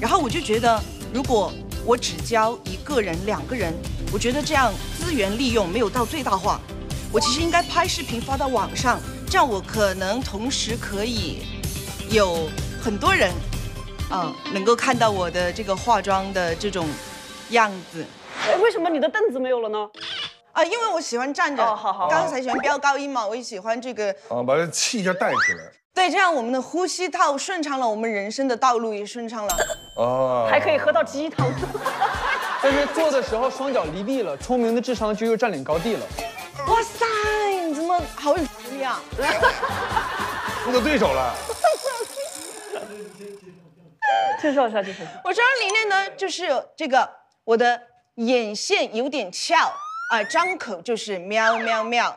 然后我就觉得如果 我只教一个人、2个人，我觉得这样资源利用没有到最大化。我其实应该拍视频发到网上，这样我可能同时可以有很多人，能够看到我的这个化妆的这种样子。哎，为什么你的凳子没有了呢？啊，因为我喜欢站着。哦，好。刚才喜欢飙高音嘛，我也喜欢这个。啊，把这气一下带起来。对，这样我们的呼吸道顺畅了，我们人生的道路也顺畅了。哦，还可以喝到鸡汤。但是做的时候双脚离地了，聪明的智商就又占领高地了。哇塞，你怎么好有实力啊！输给对手了。 介绍一下，介绍一下。我这张里面呢，就是这个我的眼线有点翘啊，张口就是喵喵喵。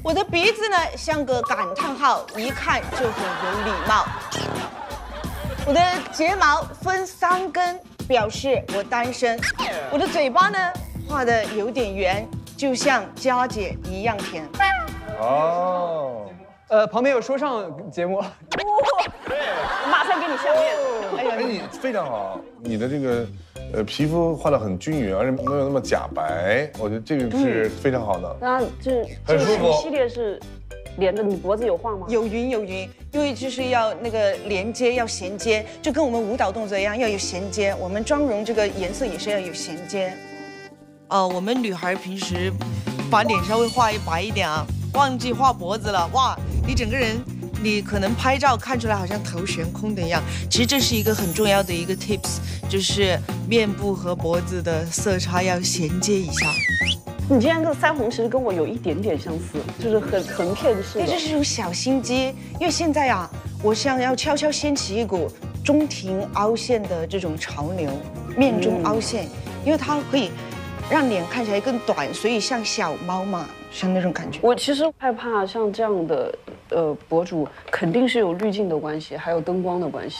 我的鼻子呢像个感叹号，一看就很有礼貌。我的睫毛分三根，表示我单身。我的嘴巴呢画的有点圆，就像佳姐一样甜。哦。旁边有说唱节目，马上给你下面。哎，你非常好，你的这个皮肤画得很均匀，而且没有那么假白，我觉得这个是非常好的。那这个系列是连着，你脖子有画吗？有云有云，因为就是要那个连接，要衔接，就跟我们舞蹈动作一样，要有衔接。我们妆容这个颜色也是要有衔接。我们女孩平时把脸稍微画白一点啊，忘记画脖子了，哇！ 你整个人，你可能拍照看出来好像头悬空的一样，其实这是一个很重要的一个 tips， 就是面部和脖子的色差要衔接一下。你今天这个腮红其实跟我有一点点相似，就是很片式。这是有小心机，因为现在啊，我想要悄悄掀起一股中庭凹陷的这种潮流，面中凹陷，因为它可以让脸看起来更短，所以像小猫嘛。 像那种感觉，我其实害怕像这样的，博主肯定是有滤镜的关系，还有灯光的关系。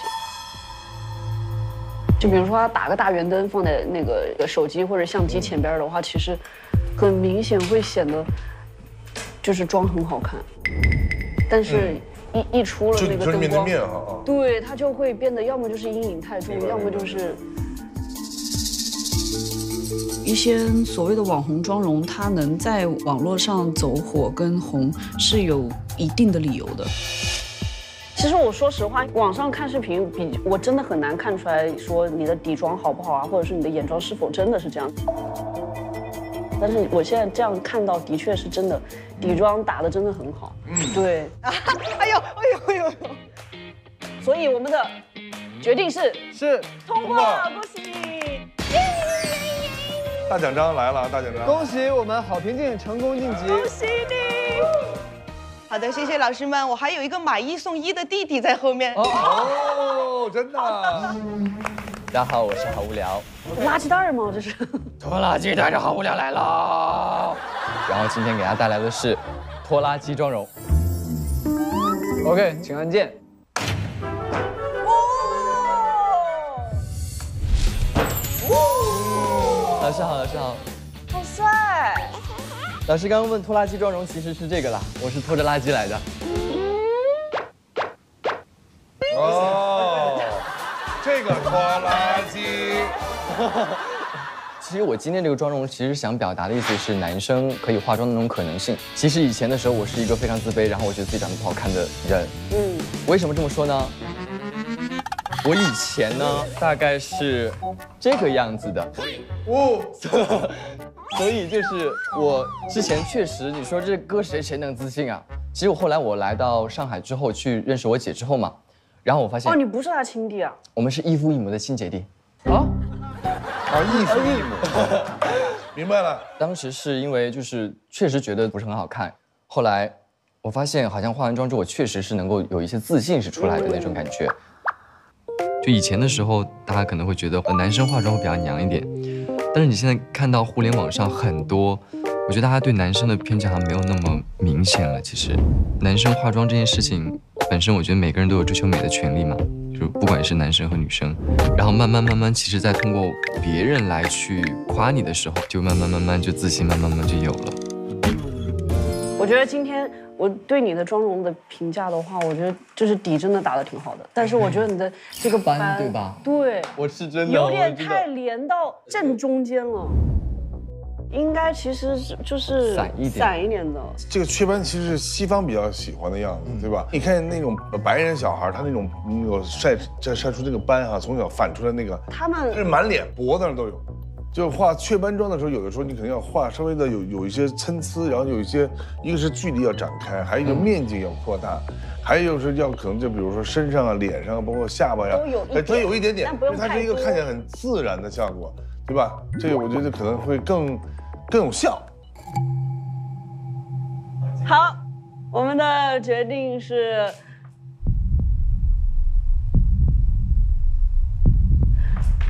就比如说他打个大圆灯放在那个手机或者相机前边的话，其实很明显会显得就是妆很好看，但是一出了那个灯光，对它就会变得要么就是阴影太重，要么就是。 一些所谓的网红妆容，它能在网络上走火跟红，是有一定的理由的。其实我说实话，网上看视频比我真的很难看出来说你的底妆好不好啊，或者是你的眼妆是否真的是这样。但是我现在这样看到，的确是真的，底妆打得真的很好。对。哎呦哎呦哎呦！所以我们的决定是通过，恭喜！ 大奖章来了！大奖章，恭喜我们好评镜成功晋级！恭喜你！好的，谢谢老师们，我还有一个买一送一的弟弟在后面。哦，真的！大家好，我是好无聊。垃圾袋吗？这是？拖拉机带着好无聊来了。然后今天给大家带来的是拖拉机妆容。OK， 请按键。 老师好，老师好，好帅！老师刚刚问拖拉机妆容其实是这个啦，我是拖着垃圾来的。哦，这个拖拉机。其实我今天这个妆容，其实想表达的意思是男生可以化妆的那种可能性。其实以前的时候，我是一个非常自卑，然后我觉得自己长得不好看的人。为什么这么说呢？ 我以前呢，大概是这个样子的，所以就是我之前确实，你说这搁谁能自信啊？其实我后来我来到上海之后，去认识我姐之后嘛，然后我发现哦，你不是她亲弟啊？我们是异父异母的亲姐弟。啊？啊，异父异母。明白了。当时是因为就是确实觉得不是很好看，后来我发现好像化完妆之后，我确实是能够有一些自信是出来的那种感觉。 就以前的时候，大家可能会觉得男生化妆会比较娘一点，但是你现在看到互联网上很多，我觉得大家对男生的偏见好像没有那么明显了。其实，男生化妆这件事情本身，我觉得每个人都有追求美的权利嘛，就不管是男生和女生。然后慢慢，其实在通过别人来去夸你的时候，就慢慢就自信，慢慢就有了。我觉得今天。 我对你的妆容的评价的话，我觉得就是底真的打得挺好的，但是我觉得你的这个斑对吧？对，我是真的有点太连到正中间了，应该其实就是散一点的。这个雀斑其实是西方比较喜欢的样子，对吧？你看那种白人小孩，他那种晒出这个斑哈，从小反出来那个，他们是满脸脖子上都有。就化雀斑妆的时候，有的时候你可能要化稍微的有一些参差，然后有一些，一个是距离要展开，还有一个面积要扩大，还有是要可能就比如说身上啊、脸上啊，包括下巴呀，都有一点点，因为它是一个看起来很自然的效果，对吧？这个我觉得可能会更有效。好，我们的决定是。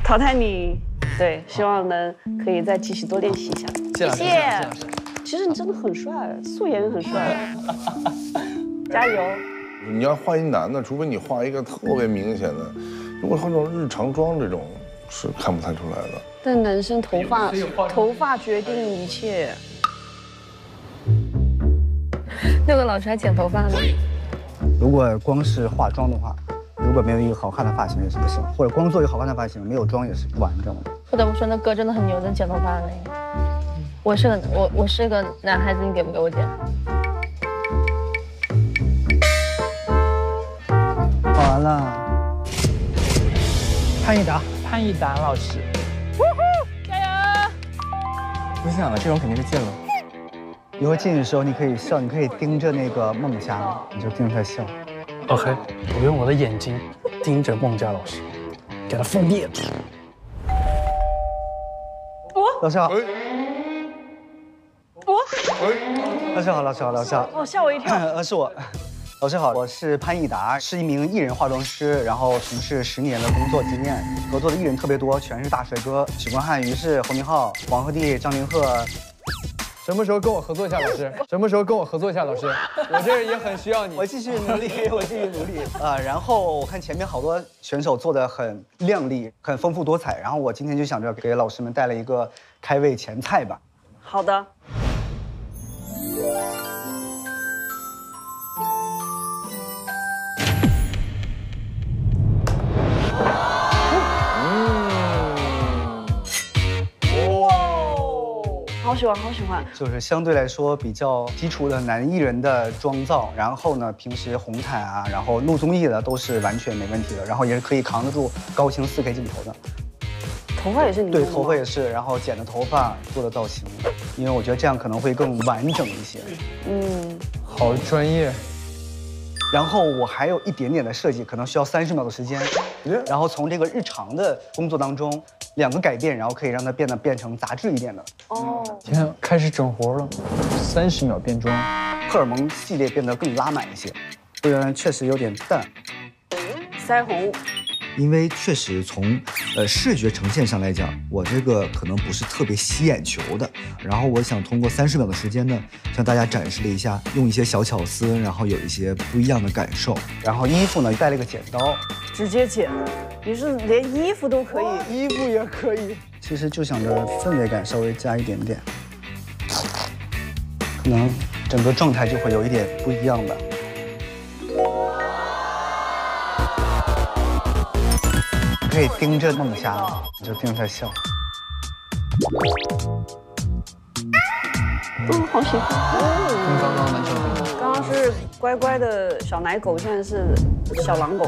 淘汰你，对，希望可以再继续多练习一下。谢谢。其实你真的很帅，素颜很帅，加油！你要画一男的，除非你画一个特别明显的，如果画那种日常妆这种，是看不太出来的。但男生头发决定一切。那个老师还剪头发呢。如果光是化妆的话。 如果没有一个好看的发型也是不行，或者光做一个好看的发型，没有妆也是不完整的。不得不说，那哥真的很牛，能剪头发的那个。我是个男孩子，你给不给我剪？完了，潘一达老师，呜呼，加油！不想了，这种肯定是进了。以后进的时候你可以笑，你可以盯着那个孟母家，你就盯着他笑。 OK， 我用我的眼睛盯着孟佳老师，给他放电。老师好。老师好，老师好，老师好。哦，吓我一跳。是我。老师好，我是潘一达，是一名艺人化妆师，然后从事10年的工作经验，合作的艺人特别多，全是大帅哥，许光汉、于适、侯明昊、王鹤棣、张凌赫。 什么时候跟我合作一下，老师？什么时候跟我合作一下，老师？我这也很需要你。我继续努力，我继续努力。然后我看前面好多选手做的很靓丽，很丰富多彩。然后我今天就想着给老师们带了一个开胃前菜吧。好的。好喜欢，好喜欢，就是相对来说比较基础的男艺人的妆造，然后呢，平时红毯啊，然后录综艺的都是完全没问题的，然后也是可以扛得住高清4K 镜头的。头发也是你对，头发也是，然后剪的头发做的造型，因为我觉得这样可能会更完整一些。嗯，好专业。然后我还有一点点的设计，可能需要30秒的时间，然后从这个日常的工作当中。 2个改变，然后可以让它变成杂质一点的。哦，现在开始整活了，30秒变妆，荷尔蒙系列变得更拉满一些，不然确实有点淡。腮红，因为确实从视觉呈现上来讲，我这个可能不是特别吸眼球的。然后我想通过30秒的时间呢，向大家展示了一下，用一些小巧思，然后有一些不一样的感受。然后衣服呢，带了个剪刀。 直接剪，你是连衣服都可以，衣服也可以。其实就想着氛围感稍微加一点点，可能整个状态就会有一点不一样吧。可以盯着孟佳，你就盯着他笑。嗯，好喜欢。嗯，刚刚完全不一样。刚刚是乖乖的小奶狗，现在是。 小狼狗，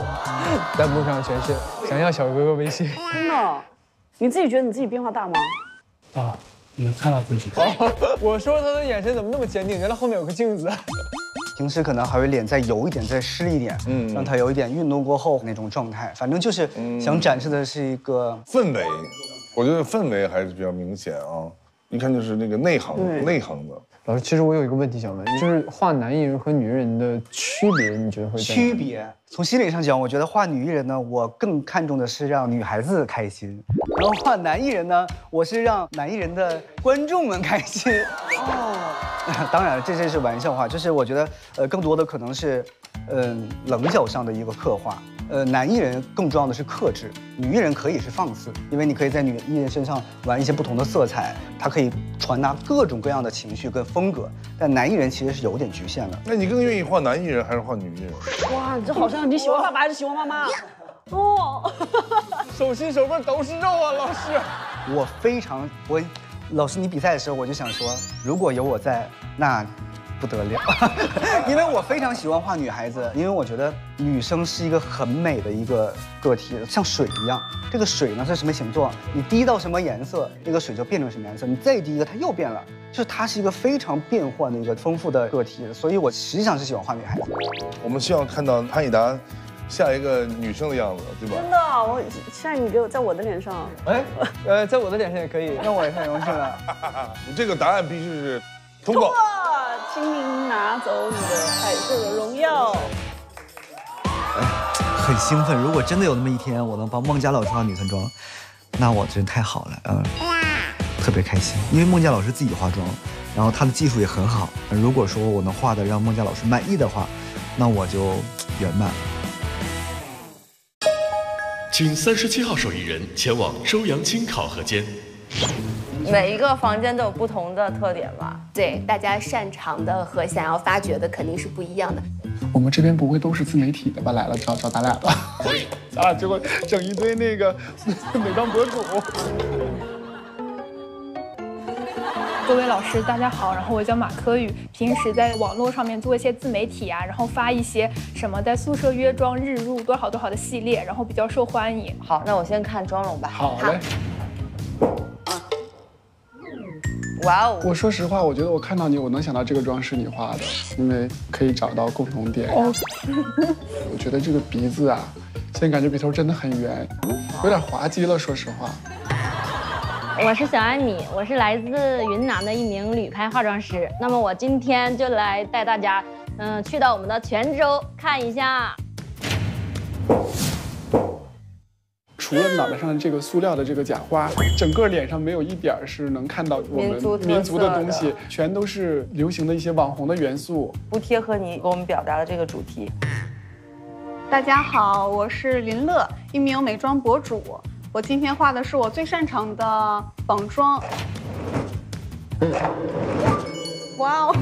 弹幕上全是想要小哥哥微信。真的，你自己觉得你自己变化大吗？啊，你能看到自己。我说他的眼神怎么那么坚定？原来后面有个镜子。平时可能还会脸再油一点，再湿一点，嗯，让他有一点运动过后那种状态。反正就是想展示的是一个氛围，我觉得氛围还是比较明显啊。一看就是那个内行的。 老师，其实我有一个问题想问，就是画男艺人和女艺人的区别，你觉得会在哪里？区别？从心理上讲，我觉得画女艺人呢，我更看重的是让女孩子开心；然后画男艺人呢，我是让男艺人的观众们开心。哦，当然，这是玩笑话，就是我觉得，更多的可能是，棱角上的一个刻画。男艺人更重要的是克制，女艺人可以是放肆，因为你可以在女艺人身上玩一些不同的色彩，她可以。 传达各种各样的情绪跟风格，但男艺人其实是有点局限的。那你更愿意画男艺人还是画女艺人？哇，你这好像你喜欢爸爸还是喜欢妈妈？哦，手心手背都是肉啊，老师。我非常，老师你比赛的时候我就想说，如果有我在，那不得了，因为我非常喜欢画女孩子，因为我觉得女生是一个很美的一个个体，像水一样。这个水呢是什么形状？你滴到什么颜色，那个水就变成什么颜色。你再滴一个，它又变了。就是它是一个非常变幻的一个丰富的个体，所以我实际上是喜欢画女孩子。我们希望看到潘以达。 下一个女生的样子，对吧？真的，我下你给我在我的脸上，哎，在我的脸上也可以，那我也太荣幸了。你这个答案必须是通过。请您拿走你的彩色的荣耀。哎，很兴奋，如果真的有那么一天，我能帮孟佳老师画女团妆，那我真太好了，特别开心。因为孟佳老师自己化妆，然后她的技术也很好。如果说我能画的让孟佳老师满意的话，那我就圆满了。 请37号手艺人前往周扬青考核间。每一个房间都有不同的特点吧？对，大家擅长的和想要发掘的肯定是不一样的。我们这边不会都是自媒体的吧？来了，找咱俩吧。咱俩结果整一堆那个美妆博主。各位老师，大家好，然后我叫马科宇，平时在网络上面做一些自媒体啊，然后发一些什么在宿舍约妆日入多少多少的系列，然后比较受欢迎。好，那我先看妆容吧。好嘞。哇哦！我说实话，我觉得我看到你，我能想到这个妆是你画的，因为可以找到共同点。哦。我觉得这个鼻子啊，现在感觉鼻头真的很圆，有点滑稽了，说实话。 我是小安米，我是来自云南的一名旅拍化妆师。那么我今天就来带大家，去到我们的泉州看一下。除了脑袋上的这个塑料的这个假花，整个脸上没有一点是能看到我们民族的东西，全都是流行的一些网红的元素。不贴合你给我们表达的这个主题。大家好，我是林乐，一名美妆博主。 我今天画的是我最擅长的仿妆。哇哦！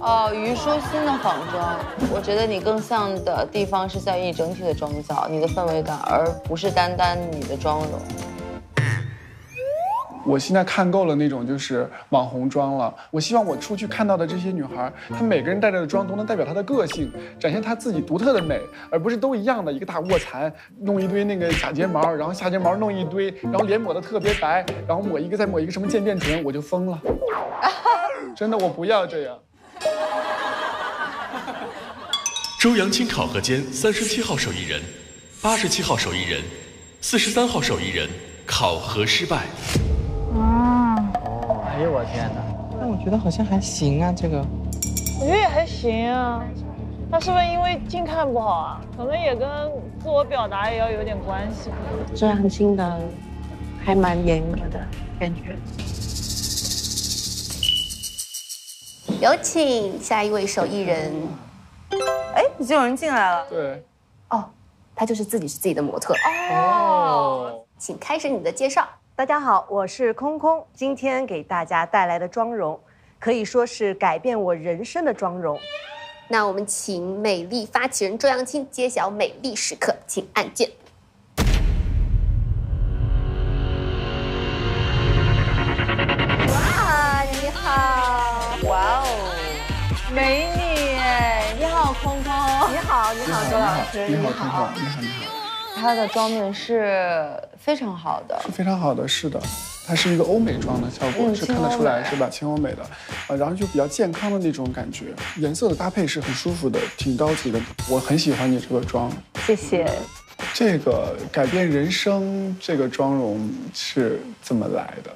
哦，虞书欣的仿妆，我觉得你更像的地方是在于你整体的妆造、你的氛围感，而不是单单你的妆容。我现在看够了那种就是网红妆了，我希望我出去看到的这些女孩，她每个人带着的妆都能代表她的个性，展现她自己独特的美，而不是都一样的一个大卧蚕，弄一堆那个假睫毛，然后下睫毛弄一堆，然后脸抹得特别白，然后抹一个再抹一个什么渐变唇，我就疯了。真的，我不要这样。周扬青考核间37号手艺人、87号手艺人、43号手艺人考核失败。 哎呦我天哪！但我觉得好像还行啊，这个我觉得也还行啊。那是不是因为近看不好啊？可能也跟自我表达也要有点关系。周扬青的还蛮严格的感觉。有请下一位手艺人。哎，已经有人进来了。对。哦，他就是自己的模特。哦，请开始你的介绍。 大家好，我是空空。今天给大家带来的妆容，可以说是改变我人生的妆容。那我们请美丽发起人周扬青揭晓美丽时刻，请按键。哇，你好！哇哦，美女！你好，空空。你好，你好，周老师。你好，你好，你好，你好。 她的妆面是非常好的，是非常好的，是的，它是一个欧美妆的效果，是看得出来，是吧？轻欧美的，然后就比较健康的那种感觉，颜色的搭配是很舒服的，挺高级的，我很喜欢你这个妆，谢谢。这个改变人生这个妆容是怎么来的？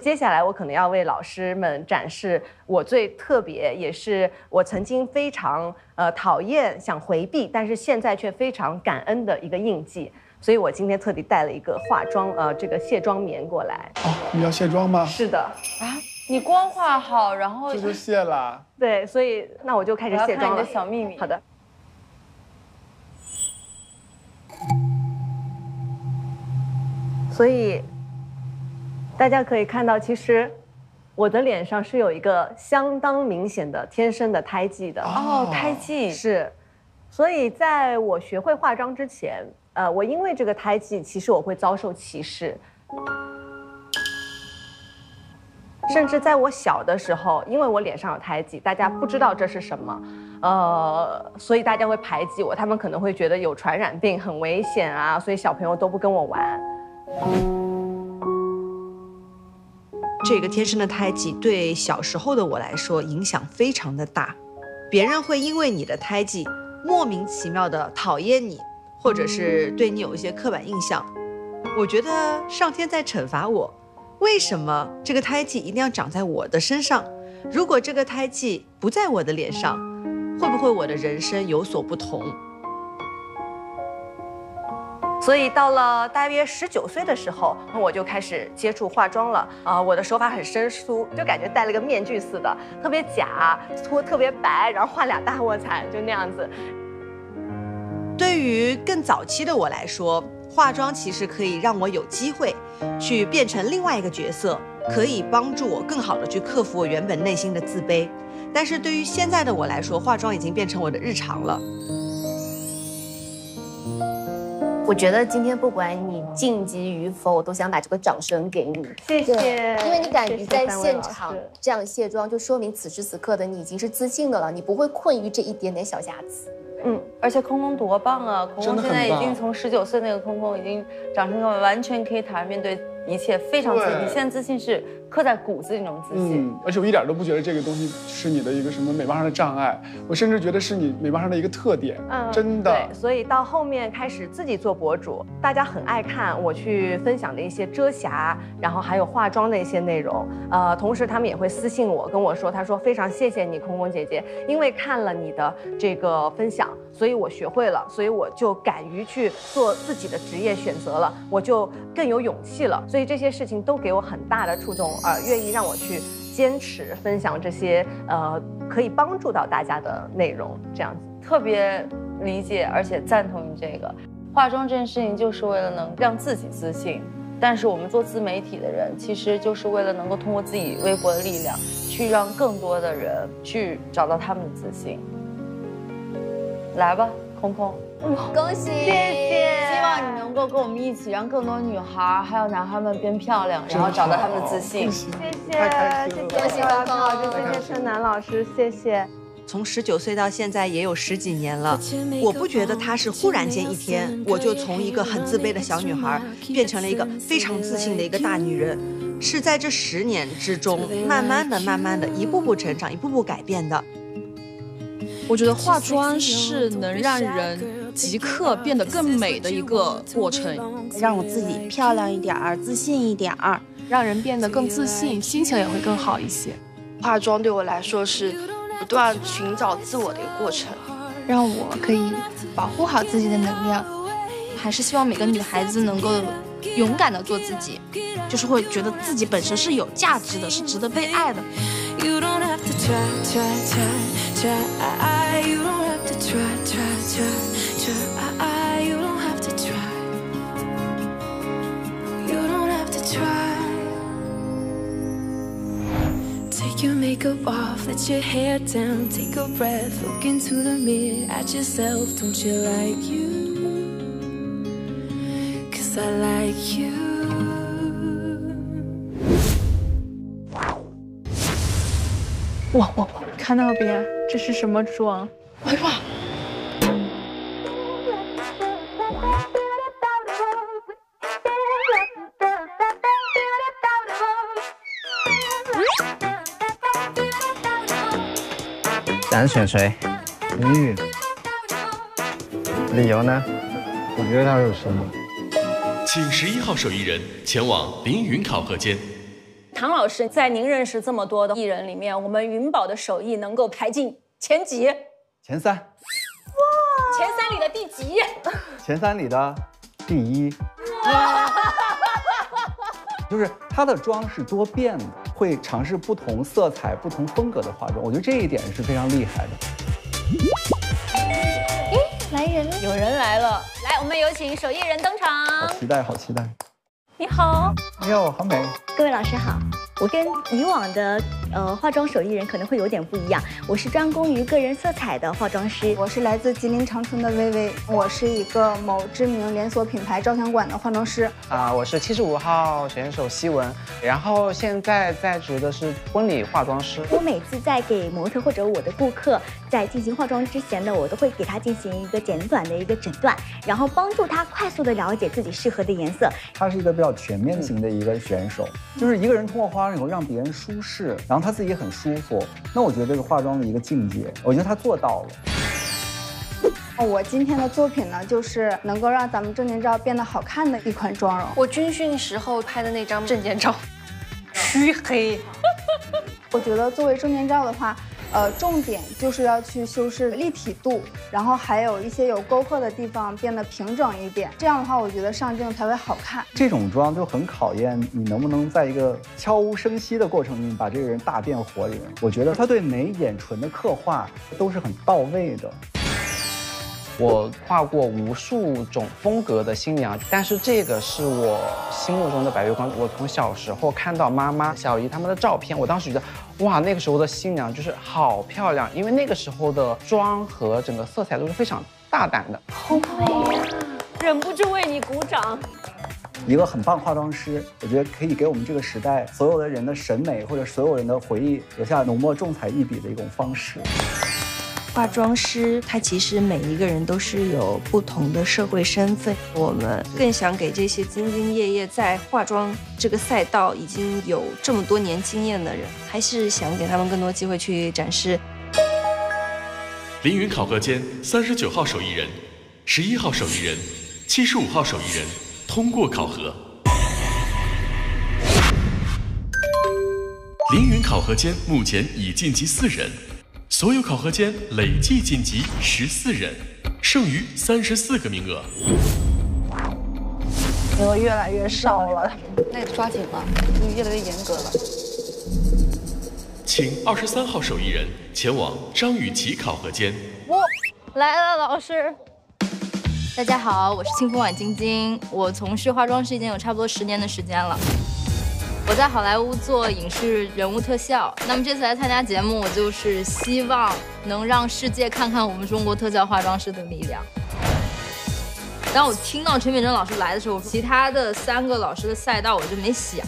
接下来我可能要为老师们展示我最特别，也是我曾经非常讨厌、想回避，但是现在却非常感恩的一个印记。所以我今天特地带了一个化妆这个卸妆棉过来。哦，你要卸妆吗？是的。啊，你光化好，然后这就卸了。对，所以那我就开始卸妆了。我要看你的小秘密。好的。 所以，大家可以看到，其实我的脸上是有一个相当明显的天生的胎记的。哦，胎记是。所以，在我学会化妆之前，我因为这个胎记，其实我会遭受歧视。甚至在我小的时候，因为我脸上有胎记，大家不知道这是什么，所以大家会排挤我，他们可能会觉得有传染病很危险啊，所以小朋友都不跟我玩。这个天生的胎记对小时候的我来说影响非常的大，别人会因为你的胎记莫名其妙的讨厌你，或者是对你有一些刻板印象。我觉得上天在惩罚我，为什么这个胎记一定要长在我的身上？如果这个胎记不在我的脸上，会不会我的人生有所不同？所以到了大约19岁的时候，我就开始接触化妆了。我的手法很生疏，就感觉戴了个面具似的，特别假，涂特别白，然后画俩大卧蚕，就那样子。对于更早期的我来说，化妆其实可以让我有机会去变成另外一个角色，可以帮助我更好的去克服我原本内心的自卑。但是对于现在的我来说，化妆已经变成我的日常了。我觉得今天不管你晋级与否，我都想把这个掌声给你。谢谢，因为你敢于在现场这样卸妆，就说明此时此刻的你已经是自信的了，你不会困于这一点点小瑕疵。嗯，而且空空多棒啊！空空现在已经从19岁那个空空已经长成一个完全可以坦然面对一切，非常自信。你现在自信是刻在骨子里那种自信。嗯，而且我一点都不觉得这个东西是你的一个什么美貌上的障碍，我甚至觉得是你美貌上的一个特点。嗯，真的。对，所以到后面开始自己做博主，大家很爱看我去分享的一些遮瑕，然后还有化妆的一些内容。同时他们也会私信我，跟我说，他说非常谢谢你，空空姐姐，因为看了你的这个分享，所以我学会了，所以我就敢于去做自己的职业选择了，我就更有勇气了。所以这些事情都给我很大的触动，愿意让我去坚持分享这些可以帮助到大家的内容，这样子特别理解，而且赞同你这个化妆这件事情，就是为了能让自己自信。但是我们做自媒体的人，其实就是为了能够通过自己微薄的力量，去让更多的人去找到他们的自信。来吧，空空。嗯，恭喜！谢谢。希望你能够跟我们一起，让更多女孩还有男孩们变漂亮，然后找到他们的自信。谢谢，恭喜高高老师，谢谢春楠老师，谢谢。从19岁到现在也有10几年了，我不觉得她是忽然间一天，我就从一个很自卑的小女孩变成了一个非常自信的一个大女人，是在这10年之中，慢慢的、一步步成长、一步步改变的。我觉得化妆是能让人即刻变得更美的一个过程，让我自己漂亮一点儿，自信一点儿，让人变得更自信，心情也会更好一些。化妆对我来说是不断寻找自我的一个过程，让我可以保护好自己的能量。还是希望每个女孩子能够勇敢的做自己，就是会觉得自己本身是有价值的，是值得被爱的。Take your makeup off, let your hair down, take a breath, look into the mirror at yourself. Don't you like you? 'Cause I like you.哇！看到别，这是什么妆？哎呀！想选谁？你。理由呢？我觉得他有什么？请11号手艺人前往凌云考核间。唐老师，在您认识这么多的艺人里面，我们云宝的手艺能够排进前几？前3。哇！前3里的第几？前3里的第1。哇！就是她的妆是多变的，会尝试不同色彩、不同风格的化妆，我觉得这一点是非常厉害的。哎，来人了！有人来了！来，我们有请手艺人登场。好期待，好期待。你好，你好，好美。各位老师好，我跟以往的化妆手艺人可能会有点不一样。我是专攻于个人色彩的化妆师，我是来自吉林长春的薇薇，我是一个某知名连锁品牌照相馆的化妆师。我是75号选手希文，然后现在在职的是婚礼化妆师。我每次在给模特或者我的顾客在进行化妆之前呢，我都会给他进行一个简短的一个诊断，然后帮助他快速的了解自己适合的颜色。他是一个比较全面型的一个选手，就是一个人通过化妆以后让别人舒适，然后他自己也很舒服。那我觉得这是化妆的一个境界，我觉得他做到了。我今天的作品呢，就是能够让咱们证件照变得好看的一款妆容。我军训时候拍的那张证件照，黢黑。我觉得作为证件照的话，重点就是要去修饰立体度，然后还有一些有沟壑的地方变得平整一点。这样的话，我觉得上镜才会好看。这种妆就很考验你能不能在一个悄无声息的过程中把这个人大变活人。我觉得他对眉、眼、唇的刻画都是很到位的。我画过无数种风格的新娘，但是这个是我心目中的白月光。我从小时候看到妈妈、小姨她们的照片，我当时觉得，哇，那个时候的新娘就是好漂亮，因为那个时候的妆和整个色彩都是非常大胆的。好美呀！忍不住为你鼓掌。一个很棒化妆师，我觉得可以给我们这个时代所有的人的审美或者所有人的回忆留下浓墨重彩一笔的一种方式。化妆师，他其实每一个人都是有不同的社会身份。我们更想给这些兢兢业业在化妆这个赛道已经有这么多年经验的人，还是想给他们更多机会去展示。凌云考核间39号手艺人、11号手艺人、75号手艺人通过考核。凌云考核间目前已晋级4人。所有考核间累计晋级14人，剩余34个名额。名额越来越少了，那抓紧了，你越来越严格了。请23号手艺人前往张雨绮考核间。我来了，老师。大家好，我是清风婉晶晶，我从事化妆师已经有差不多10年的时间了。我在好莱坞做影视人物特效，那么这次来参加节目，我就是希望能让世界看看我们中国特效化妆师的力量。当我听到陈美珍老师来的时候，其他的3个老师的赛道我就没想，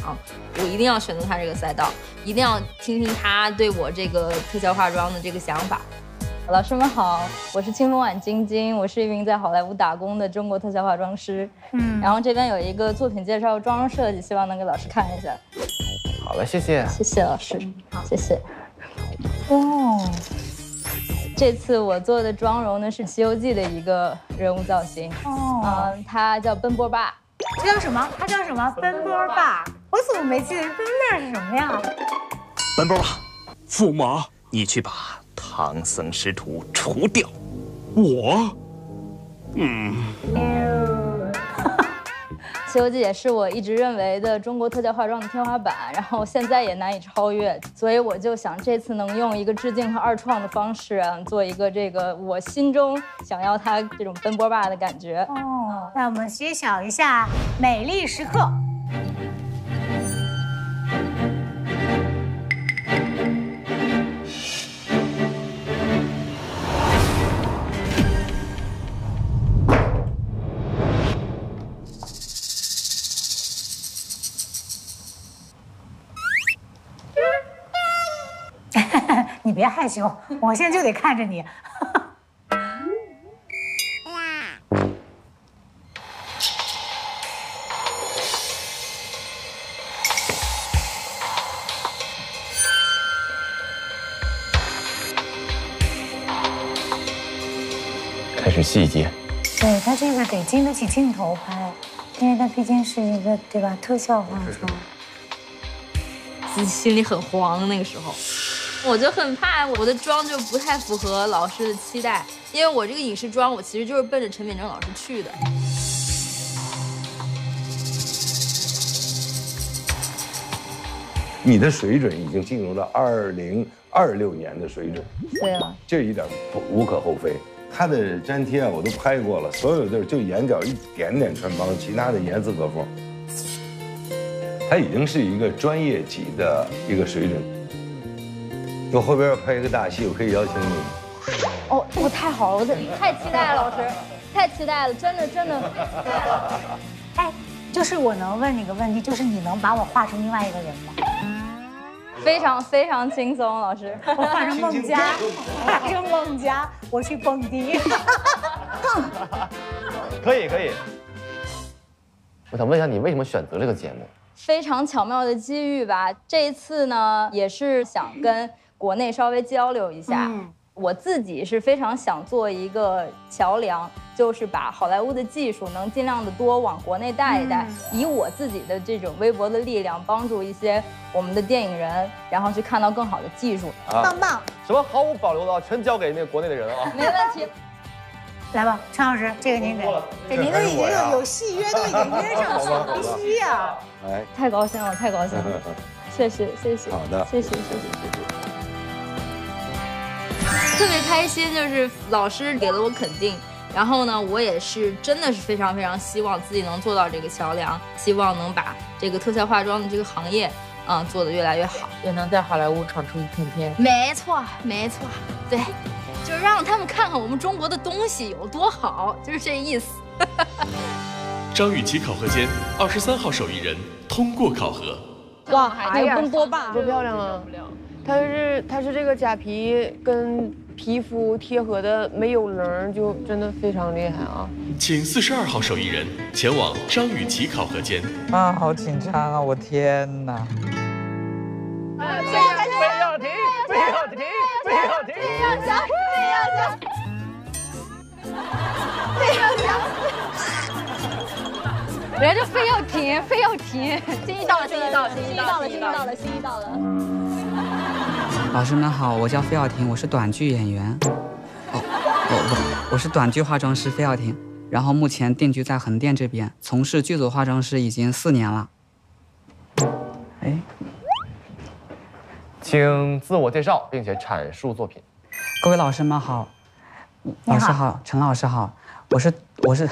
我一定要选择他这个赛道，一定要听听他对我这个特效化妆的这个想法。老师们好，我是清风婉晶晶，我是一名在好莱坞打工的中国特效化妆师。然后这边有一个作品介绍妆容设计，希望能给老师看一下。好了，谢谢，谢谢老师，谢谢。哦，这次我做的妆容呢是《西游记》的一个人物造型。哦，他叫奔波霸。这叫什么？他叫什么？奔波霸。我怎么没记得？奔波霸是什么呀？奔波霸，驸马，你去吧。唐僧师徒除掉我，《西游记》也是我一直认为的中国特效化妆的天花板，然后现在也难以超越，所以我就想这次能用一个致敬和二创的方式做一个这个我心中想要他这种奔波霸的感觉。哦，那我们揭晓一下美丽时刻。你别害羞，我现在就得看着你。开始细节。对，他这个得经得起镜头拍，因为他毕竟是一个对吧特效化妆。自己心里很慌那个时候。我就很怕我的妆就不太符合老师的期待，因为我这个影视妆我其实就是奔着陈美珍老师去的。你的水准已经进入了2026年的水准，对啊，这一点无可厚非。它的粘贴啊我都拍过了，所有地儿就眼角一点点穿帮，其他的严丝合缝。它已经是一个专业级的一个水准。我后边要拍一个大戏，我可以邀请你。哦，这个太好了，我太期待了，老师，太期待了，真的。哎，就是我能问你个问题，就是你能把我画成另外一个人吗？非常轻松，老师，我画成孟佳，画成孟佳，我去蹦迪。可以。我想问一下，你为什么选择这个节目？ 非常巧妙的机遇吧，这一次呢也是想跟国内稍微交流一下。我自己是非常想做一个桥梁，就是把好莱坞的技术能尽量的多往国内带一带，以我自己的这种微薄的力量帮助一些我们的电影人，然后去看到更好的技术。棒棒！什么毫无保留的，全交给那个国内的人啊！没问题。 来吧，陈老师，这个您给，这您都已经有戏约，都已经约上了，必须呀！哎，太高兴了，太高兴了，谢谢，好的，谢谢，特别开心，就是老师给了我肯定，然后呢，我也是真的是非常希望自己能做到这个桥梁，希望能把这个特效化妆的这个行业啊做得越来越好，也能在好莱坞闯出一片天。没错，对。 就让他们看看我们中国的东西有多好，就是这意思。张雨绮考核间23号手艺人通过考核。哇，还有波霸，多漂亮啊！它是这个假皮跟皮肤贴合的，没有棱，就真的非常厉害啊！请42号手艺人前往张雨绮考核间。啊，好紧张啊！我天哪！ 不要停！人家非要停！心意到了！老师们好，我叫费耀婷，我是短剧演员。我是短剧化妆师费耀婷，然后目前定居在横店这边，从事剧组化妆师已经4年了。哎。 请自我介绍，并且阐述作品。各位老师们好，老师好，陈老师好，我是，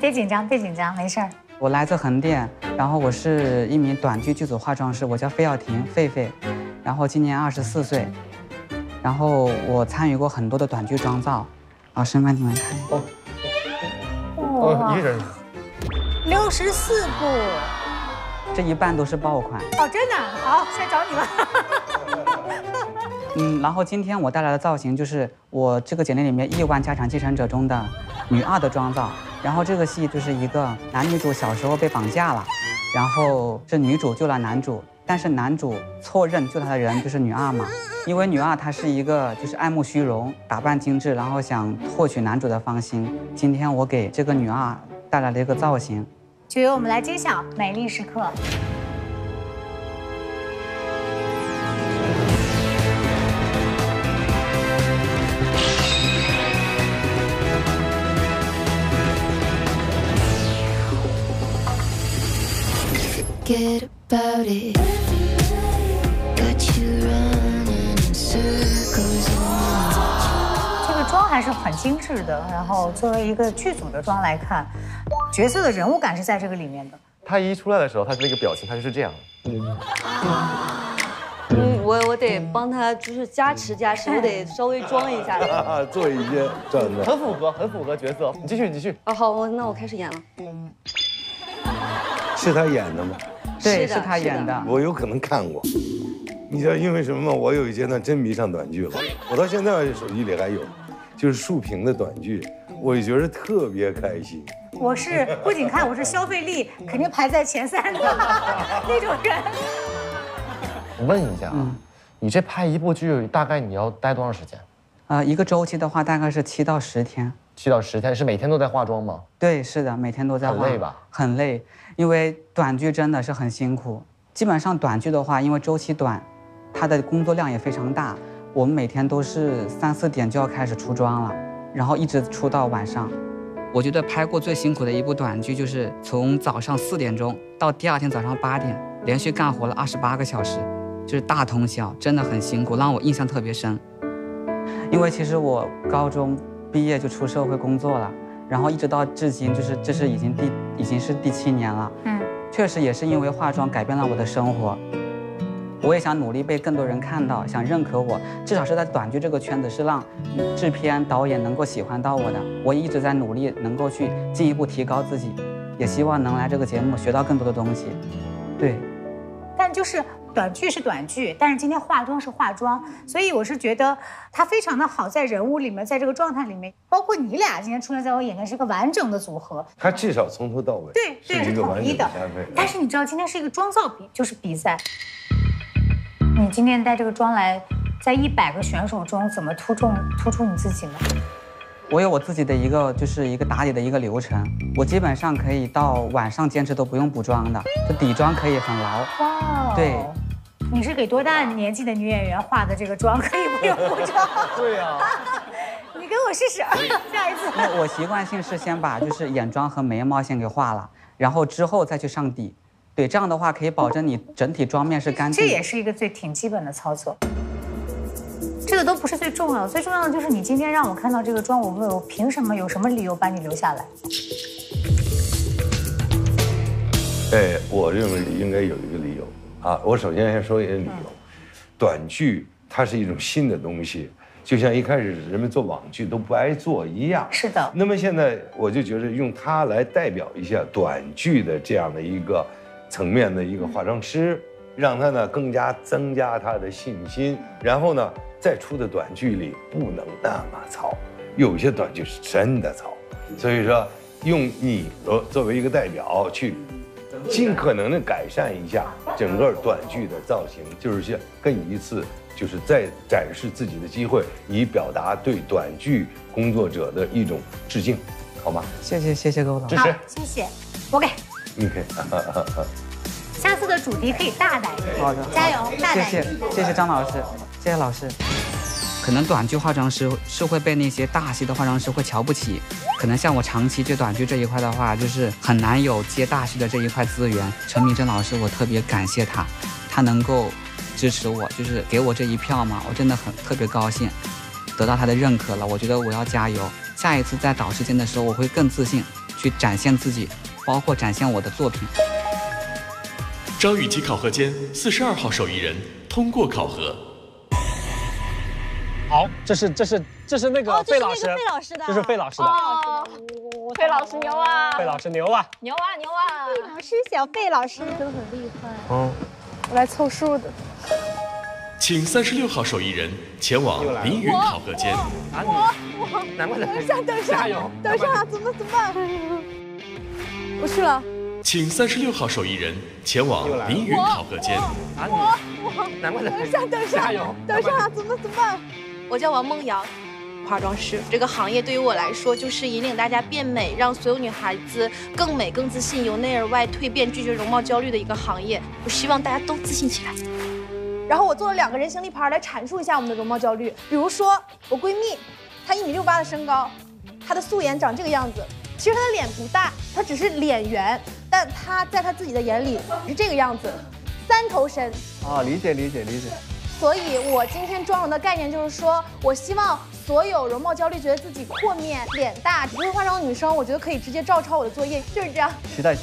别紧张，没事儿。我来自横店，然后我是一名短剧剧组化妆师，我叫费耀婷，狒狒，然后今年24岁，然后我参与过很多的短剧妆造，老师们你们看，哦，一个人，64部。 这一半都是爆款哦，真的好，先找你了。然后今天我带来的造型就是我这个简历里面亿万家产继承者中的女2的妆造。然后这个戏就是一个男女主小时候被绑架了，然后是女主救了男主，但是男主错认救他的人就是女2嘛，因为女2她是一个就是爱慕虚荣、打扮精致，然后想获取男主的芳心。今天我给这个女2带来了一个造型。 就由我们来揭晓美丽时刻。Forget about it. Got you running in circles. 妆还是很精致的，然后作为一个剧组的妆来看，角色的人物感是在这个里面的。他一出来的时候，他这个表情，他就是这样。我得帮他就是加持，我得稍微装一下。做一些这样的，很符合角色。你继续。啊，好，那我开始演了。是他演的吗？对，是他演的。我有可能看过。 你知道因为什么吗？我有一阶段真迷上短剧了，我到现在手机里还有，就是竖屏的短剧，我觉得特别开心。我是不仅看，我是消费力肯定排在前3的那种人。我问一下啊，你这拍一部剧大概你要待多长时间？一个周期的话大概是7到10天。7到10天是每天都在化妆吗？对，是的，每天都在化。很累吧？很累，因为短剧真的是很辛苦。基本上短剧的话，因为周期短。 他的工作量也非常大，我们每天都是3、4点就要开始出妆了，然后一直出到晚上。我觉得拍过最辛苦的一部短剧就是从早上4点钟到第二天早上8点，连续干活了28个小时，就是大通宵，真的很辛苦，让我印象特别深。因为其实我高中毕业就出社会工作了，然后一直到至今，就是这是已经是第7年了。确实也是因为化妆改变了我的生活。我也想努力被更多人看到，想认可我，至少是在短剧这个圈子是让制片、导演能够喜欢到我的。我一直在努力，能够去进一步提高自己，也希望能来这个节目学到更多的东西。对，但就是短剧是短剧，但是今天化妆是化妆，所以我是觉得它非常的好，在人物里面，在这个状态里面，包括你俩今天出现在我眼前是一个完整的组合。它至少从头到尾对对是统一的，但是你知道今天是一个妆造比，就是比赛。 你今天带这个妆来，在100个选手中怎么突出你自己呢？我有我自己的一个，就是一个打底的一个流程。我基本上可以到晚上坚持都不用补妆的，就底妆可以很牢。哇，对，你是给多大年纪的女演员化的这个妆，可以不用补妆？对呀、啊，你给我试试，下一次。那我习惯性是先把就是眼妆和眉毛先给画了，然后之后再去上底。 对，这样的话可以保证你整体妆面是干净。这也是一个挺基本的操作。这个都不是最重要的，最重要的就是你今天让我看到这个妆，我问我凭什么，有什么理由把你留下来？哎，我认为应该有一个理由啊！我首先先说一个理由，短剧它是一种新的东西，就像一开始人们做网剧都不爱做一样。是的。那么现在我就觉得用它来代表一下短剧的这样的一个 层面的一个化妆师，让他呢更加增加他的信心，然后呢再出的短剧里不能那么糙，有些短剧是真的糙，所以说用你作为一个代表去，尽可能的改善一下整个短剧的造型，就是像更一次就是再展示自己的机会，以表达对短剧工作者的一种致敬，好吗？谢谢各位老师，支持，谢谢，我给。 你可以，下次的主题可以大胆一点，好的，加油，大胆。谢谢张老师，谢谢老师。可能短剧化妆师是会被那些大戏的化妆师会瞧不起，可能像我长期对短剧这一块的话，就是很难有接大戏的这一块资源。陈明真老师，我特别感谢他，他能够支持我，就是给我这一票嘛，我真的很特别高兴，得到他的认可了。我觉得我要加油，下一次在导师间的时候，我会更自信去展现自己。 包括展现我的作品。张雨绮考核间42号手艺人通过考核。好，这是那个费老师，这是费老师的。哦，费老师牛啊！费老师牛啊！牛啊牛啊！费老师，小费老师都很厉害。嗯，我来凑数的。请36号手艺人前往林云考核间。我，难怪等一下，加油！等一下，怎么办？ 不去了，请36号手艺人前往林云考核间。我，等一下，加油！等一下，怎么办？我叫王梦瑶，化妆师这个行业对于我来说，就是引领大家变美，让所有女孩子更美、更自信，由内而外蜕变，拒绝容貌焦虑的一个行业。我希望大家都自信起来。然后我做了2个人形立牌来阐述一下我们的容貌焦虑，比如说我闺蜜，她1.68米的身高，她的素颜长这个样子。 其实她的脸不大，她只是脸圆，但她在她自己的眼里是这个样子，3头身。啊，理解。所以我今天妆容的概念就是说，我希望所有容貌焦虑、觉得自己阔面、脸大、不会化妆的女生，我觉得可以直接照抄我的作业，就是这样。期待。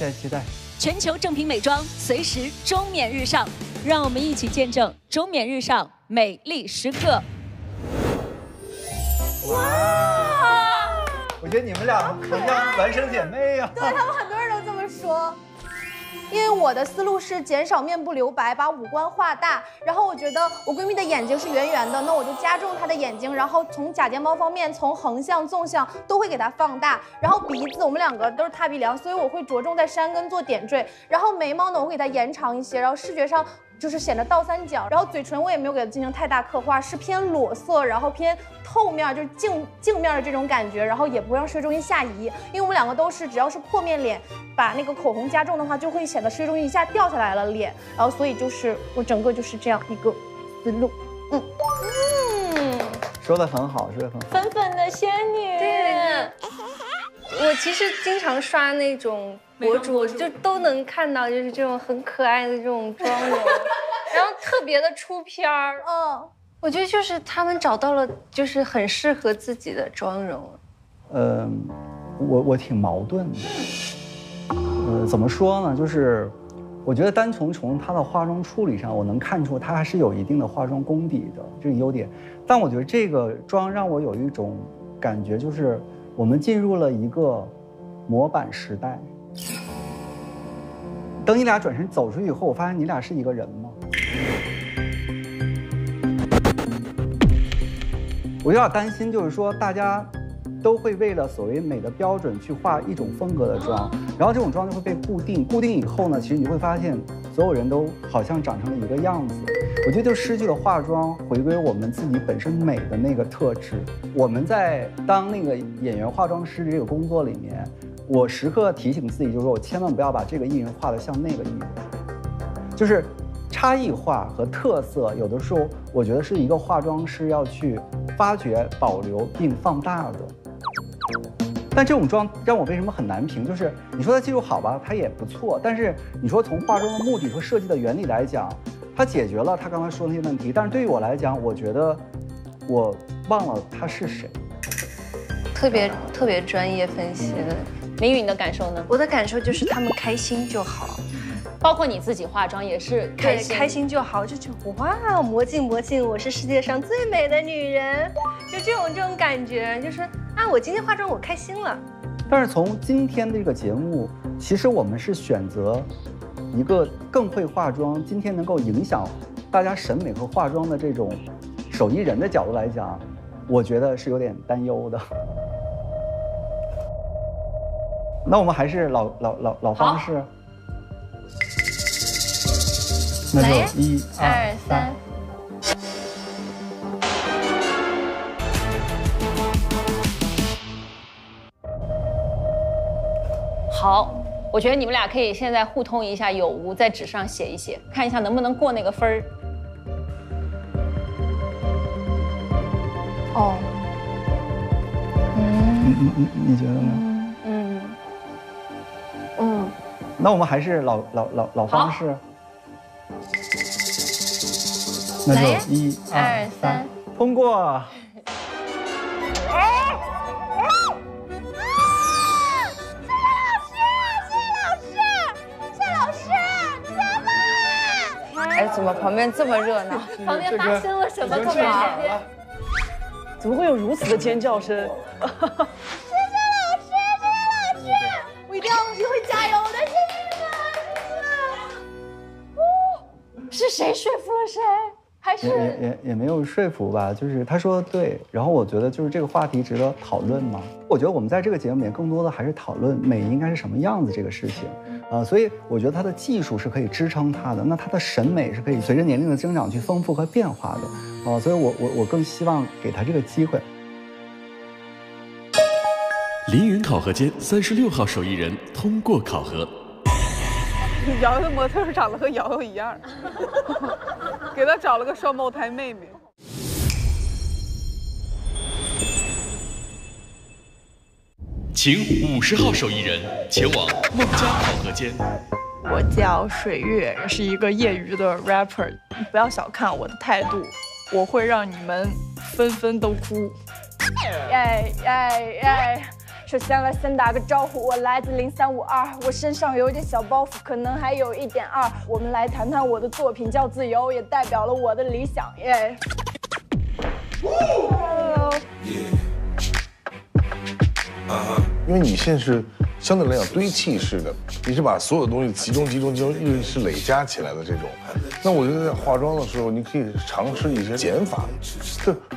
全球正品美妆随时中缅日上，让我们一起见证中缅日上美丽时刻。哇！ 我觉得你们俩很像孪生姐妹啊！对，他们很多人都这么说。因为我的思路是减少面部留白，把五官画大。然后我觉得我闺蜜的眼睛是圆圆的，那我就加重她的眼睛，然后从假睫毛方面，从横向、纵向都会给她放大。然后鼻子，我们2个都是塌鼻梁，所以我会着重在山根做点缀。然后眉毛呢，我会给它延长一些，然后视觉上就是显得倒三角。然后嘴唇我也没有给它进行太大刻画，是偏裸色，然后偏 透面就是镜面的这种感觉，然后也不让睡中心下移，因为我们2个都是只要是破面脸，把那个口红加重的话，就会显得睡中心一下掉下来了脸，然后所以就是我整个就是这样一个思路，说的很好。粉粉的仙女，对。我其实经常刷那种博主，就都能看到就是这种很可爱的这种妆容，然后特别的出片儿，嗯。 我觉得就是他们找到了，就是很适合自己的妆容。我挺矛盾的。怎么说呢？就是我觉得单从它的化妆处理上，我能看出它还是有一定的化妆功底的这个优点。但我觉得这个妆让我有一种感觉，就是我们进入了一个模板时代。等你俩转身走出去以后，我发现你俩是一个人吗？我有点担心，就是说大家都会为了所谓美的标准去画一种风格的妆，然后这种妆就会被固定。固定以后呢，其实你会发现所有人都好像长成了一个样子。我觉得就失去了化妆，回归我们自己本身美的那个特质。我们在当那个演员化妆师这个工作里面，我时刻提醒自己，就是说我千万不要把这个艺人画得像那个艺人，就是差异化和特色，有的时候我觉得是一个化妆师要去发掘、保留并放大的。但这种妆让我为什么很难评？就是你说它技术好吧，它也不错，但是你说从化妆的目的和设计的原理来讲，它解决了他刚才说的那些问题，但是对于我来讲，我觉得我忘了他是谁。特别专业分析的。林宇，你的感受呢？我的感受就是他们开心就好，包括你自己化妆也是开心，开心就好，就觉得哇，魔镜魔镜，我是世界上最美的女人，就这种感觉，就是啊，我今天化妆我开心了。但是从今天的这个节目，其实我们是选择一个更会化妆，今天能够影响大家审美和化妆的这种手艺人的角度来讲，我觉得是有点担忧的。那我们还是老方式，那就1、2、3。好，我觉得你们俩可以现在互通一下有无，在纸上写一写，看一下能不能过那个分儿。哦，嗯，你觉得呢？那我们还是老方式，那就1、2、3，通过。谢老师，哎，怎么旁边这么热闹？旁边发生了什么？突然之间，怎么会有如此的尖叫声？是谁说服了谁？还是也没有说服吧，就是他说的对，然后我觉得就是这个话题值得讨论嘛。我觉得我们在这个节目里面更多的还是讨论美应该是什么样子这个事情，所以我觉得他的技术是可以支撑他的，那他的审美是可以随着年龄的增长去丰富和变化的，所以我更希望给他这个机会。凌云考核间36号手艺人通过考核。瑶瑶的模特长得和瑶瑶一样，给她找了个双胞胎妹妹。请50号手艺人前往孟家考核间。我叫水月，是一个业余的 rapper。不要小看我的态度，我会让你们纷纷都哭。哎。首先来先打个招呼，我来自0352，我身上有一点小包袱，可能还有1.2。我们来谈谈我的作品叫《自由》，也代表了我的理想耶。因为你现在是相对来讲堆砌式的，你是把所有东西集中，一直是累加起来的这种。那我觉得在化妆的时候，你可以尝试一些减法，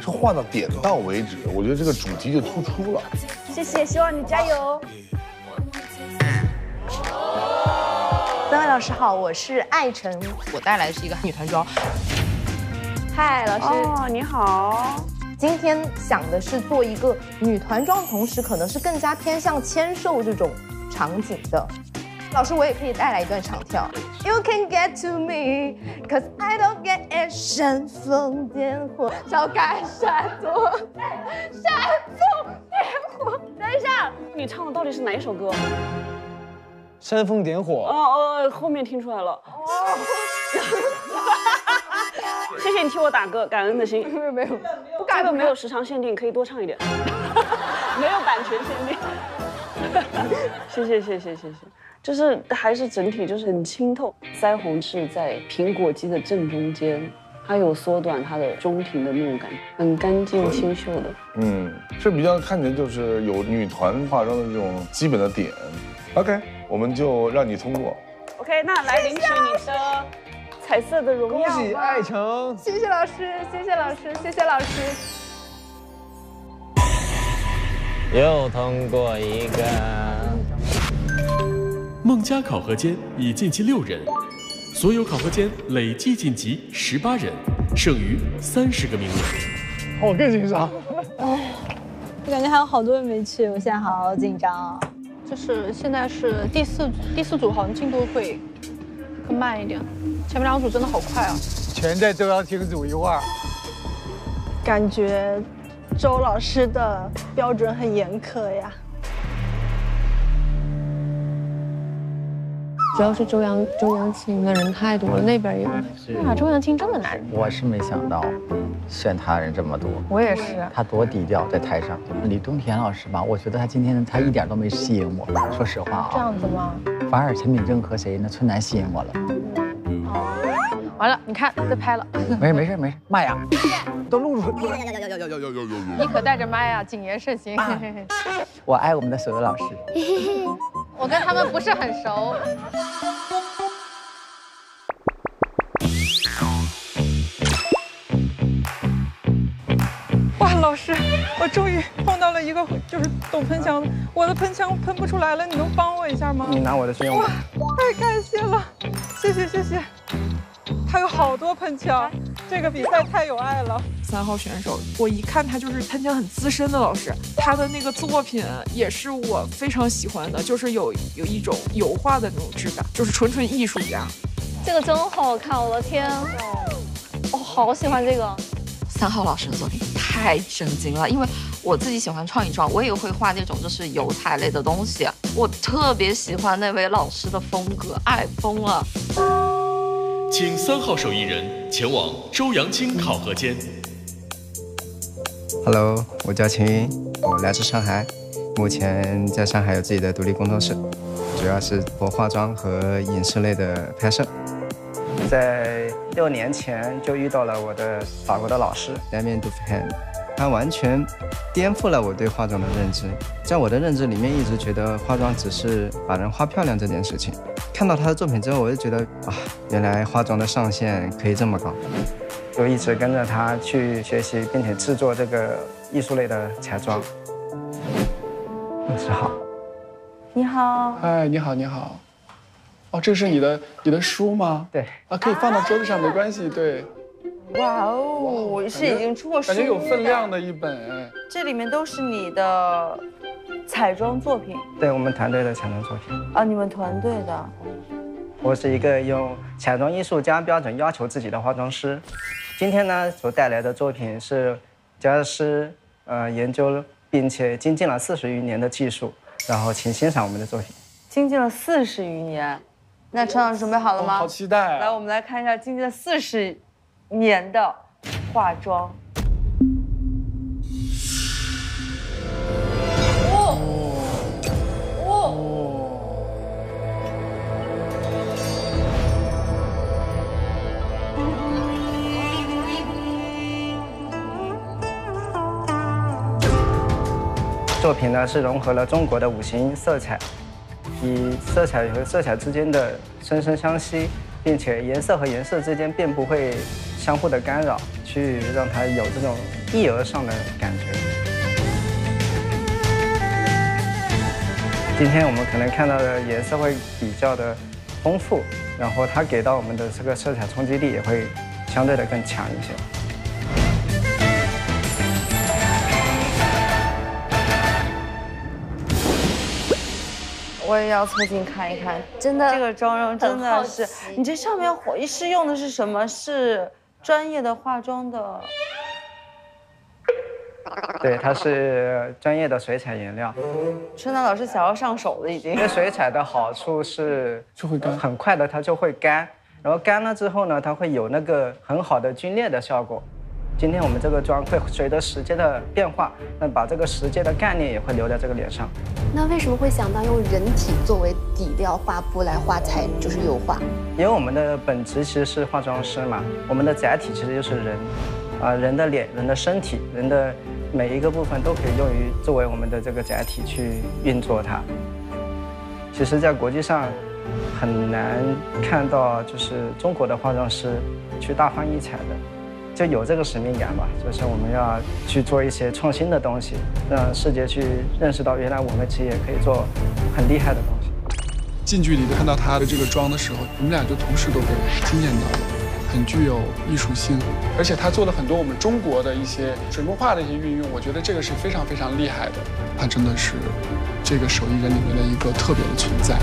就画到点到为止。我觉得这个主题就突出了。谢谢，希望你加油。三位老师好，我是艾辰，我带来的是一个女团妆。嗨，老师。哦，你好。今天想的是做一个女团妆，同时可能是更加偏向签售这种场景的。老师，我也可以带来一段长跳。You can get to me, 'cause I don't get it。煽风点火，烧开煽风点火。等一下，你唱的到底是哪一首歌？煽风点火。哦，后面听出来了。谢谢你替我打歌，感恩的心。没有，这个没有时长限定，可以多唱一点。没有版权限定。谢谢。就是还是整体就是很清透。腮红是在苹果肌的正中间，它有缩短它的中庭的那种感觉，很干净清秀的。嗯，是比较看起来就是有女团化妆的这种基本的点。OK， 我们就让你通过。OK， 那来领取你的彩色的荣耀。恭喜艾诚！谢谢老师，谢谢老师，谢谢老师。 又通过一个。孟佳考核间已晋级6人，所有考核间累计晋级18人，剩余30个名额。我更紧张。哎，我感觉还有好多人没去，我现在好紧张啊。就是现在是第四组，好像进度会更慢一点。前面2组真的好快啊。全在中央厅组一会儿。感觉。 周老师的标准很严苛呀，主要是中央青的人太多了，那边也有。对啊，中央青这么难，我是没想到选他人这么多。我也是。他多低调，在台上。李东田老师吧，我觉得他今天他一点都没吸引我，说实话啊。这样子吗？反而陈敏正和谁呢？春楠吸引我了。哦。 完了，你看，再拍了。没事，妈呀，都录住了。你可带着妈呀，谨言慎行。我爱我们的所有老师。我跟他们不是很熟。哇，老师，我终于碰到了一个就是懂喷枪的，我的喷枪喷不出来了，你能帮我一下吗？你拿我的信用卡。哇，太感谢了，谢谢。 他有好多喷枪，这个比赛太有爱了。3号选手，我一看他就是喷枪很资深的老师，他的那个作品也是我非常喜欢的，就是有一种油画的那种质感，就是纯纯艺术家。这个真好看，我的天！我好喜欢这个。3号老师的作品太震惊了，因为我自己喜欢创意妆，我也会画那种就是油彩类的东西，我特别喜欢那位老师的风格，爱疯了。 请3号手艺人前往周扬青考核间。Hello， 我叫秦云，我来自上海，目前在上海有自己的独立工作室，主要是做化妆和影视类的拍摄。在6年前就遇到了我的法国的老师 Damien Dufresne， 他完全颠覆了我对化妆的认知。在我的认知里面，一直觉得化妆只是把人画漂亮这件事情。 看到他的作品之后，我就觉得啊，原来化妆的上限可以这么高，就一直跟着他去学习，并且制作这个艺术类的彩妆。老师好，你好，哎，你好，你好，哦，这是你的书吗？对，啊，可以放到桌子上，没关系，对。哇哦，我是已经出过书，感觉有分量的一本，哎，这里面都是你的。 彩妆作品，对我们团队的彩妆作品啊，你们团队的。我是一个用彩妆艺术家标准要求自己的化妆师。今天呢，所带来的作品是佳师研究并且精进了40余年的技术，然后请欣赏我们的作品。精进了40余年，那陈老师准备好了吗？哦、好期待、啊！来，我们来看一下精进了40年的化妆。 作品呢是融合了中国的5行色彩，以色彩和色彩之间的生生相惜，并且颜色和颜色之间并不会相互的干扰，去让它有这种意而上的感觉。今天我们可能看到的颜色会比较的丰富，然后它给到我们的这个色彩冲击力也会相对的更强一些。 我也要凑近看一看，真的，这个妆容真的是，你这上面是用的是什么？是专业的化妆的，对，它是专业的水彩颜料。春楠老师想要上手了已经。这水彩的好处是就会干，很快的它就会干，然后干了之后呢，它会有那个很好的皲裂的效果。今天我们这个妆会随着时间的变化，那把这个时间的概念也会留在这个脸上。那为什么会想到用人体作为底料画布来画彩，就是油画？因为我们的本职其实是化妆师嘛，我们的载体其实就是人，人的脸、人的身体、人的每一个部分都可以用于作为我们的这个载体去运作它。其实，在国际上。 很难看到，就是中国的化妆师去大放异彩的，就有这个使命感吧。就是我们要去做一些创新的东西，让世界去认识到，原来我们其实也可以做很厉害的东西。近距离的看到他的这个妆的时候，我们俩就同时都被惊艳到了，很具有艺术性，而且他做了很多我们中国的一些水墨画的一些运用，我觉得这个是非常非常厉害的。他真的是这个手艺人里面的一个特别的存在。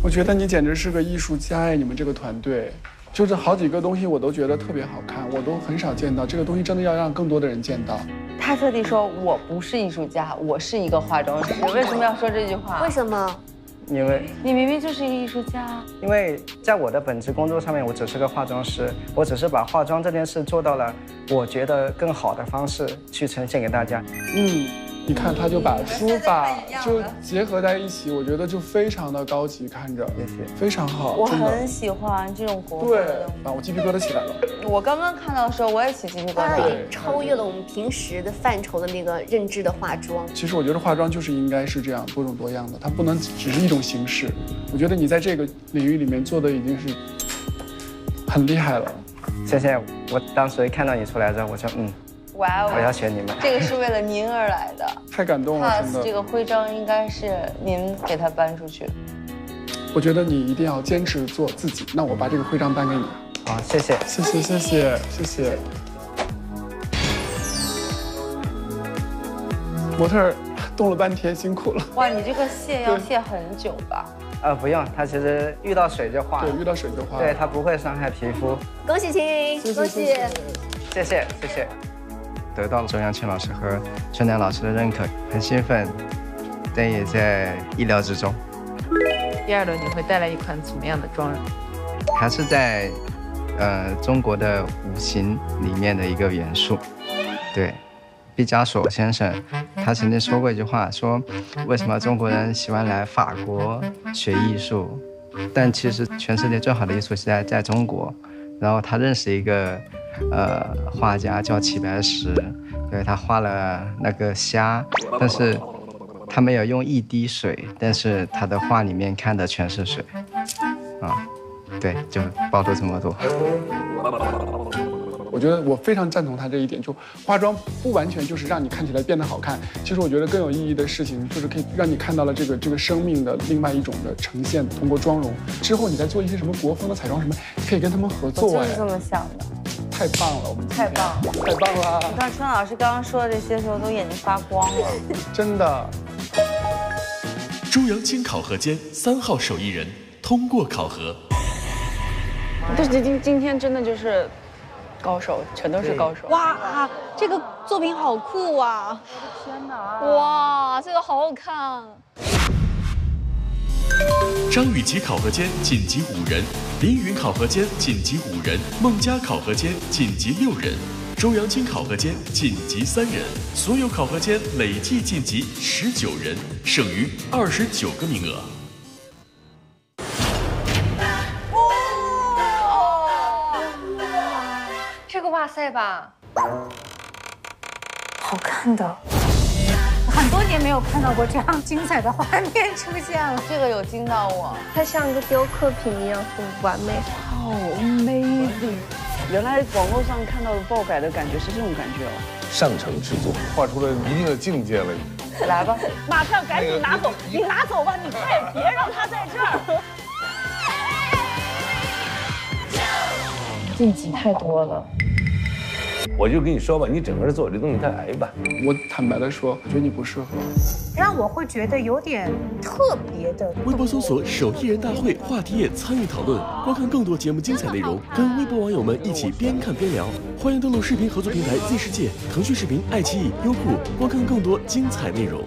我觉得你简直是个艺术家哎！你们这个团队，就是好几个东西我都觉得特别好看，我都很少见到这个东西，真的要让更多的人见到。他特地说我不是艺术家，我是一个化妆师，为什么要说这句话？为什么？因为你明明就是一个艺术家。因为在我的本职工作上面，我只是个化妆师，我只是把化妆这件事做到了我觉得更好的方式去呈现给大家。嗯。 你看，他就把书法就结合在一起，我觉得就非常的高级，看着非常好。我很喜欢这种国画。对，啊，我鸡皮疙瘩起来了。我刚刚看到的时候，我也起鸡皮疙瘩。它也超越了我们平时的范畴的那个认知的化妆。其实我觉得化妆就是应该是这样多种多样的，它不能只是一种形式。我觉得你在这个领域里面做的已经是很厉害了。谢谢，我当时看到你出来之后，我说嗯。 哇哦！ Wow, 我要选你们，这个是为了您而来的，太感动了。Pass 这个徽章应该是您给他搬出去。我觉得你一定要坚持做自己。那我把这个徽章颁给你。好，谢谢，谢谢，谢谢，谢谢。模特动了半天，辛苦了。哇，你这个卸要卸很久吧？不用，它其实遇到水就化了。对，遇到水就化了。对，它不会伤害皮肤。恭喜秦云，恭喜，谢谢，谢谢。 得到了周扬青老师和孙楠老师的认可，很兴奋，但也在意料之中。第二轮你会带来一款怎么样的妆容？还是在中国的五行里面的一个元素。对，毕加索先生他曾经说过一句话，说为什么中国人喜欢来法国学艺术？但其实全世界最好的艺术家在中国。然后他认识一个。 画家叫齐白石，对他画了那个虾，但是他没有用一滴水，但是他的画里面看的全是水，啊，对，就暴露这么多。我觉得我非常赞同他这一点，就化妆不完全就是让你看起来变得好看，其实我觉得更有意义的事情就是可以让你看到了这个生命的另外一种的呈现，通过妆容之后，你再做一些什么国风的彩妆什么，可以跟他们合作哎。我就是这么想的。 太棒了，我们太棒了，太棒了！你看春老师刚刚说的这些时候，都眼睛发光了，真的。周扬青考核间3号手艺人通过考核。但是今天真的就是高手，全都是高手。哇啊，这个作品好酷啊！天哪！哇，这个好好看。张雨绮考核间晋级5人。 林允考核间晋级5人，孟佳考核间晋级6人，周扬青考核间晋级3人，所有考核间累计晋级19人，剩余29个名额。哦，这个哇塞吧，好看的，很多年没有看到过这样精彩的画面出现了，这个有惊到我，它像一个雕刻品一样很完美。哇哦 ，amazing！ 原来网络上看到的爆改的感觉是这种感觉哦。上乘之作，画出了一定的境界了。来吧，马票赶紧拿走，你拿走吧，你快别让它在这儿。晋级太多了。 我就跟你说吧，你整个人做这东西太矮板。我坦白的说，我觉得你不适合。让我会觉得有点特别的。微博搜索“手艺人大会”话题页参与讨论，观看更多节目精彩内容，跟微博网友们一起边看边聊。欢迎登录视频合作平台 Z 世界、腾讯视频、爱奇艺、优酷，观看更多精彩内容。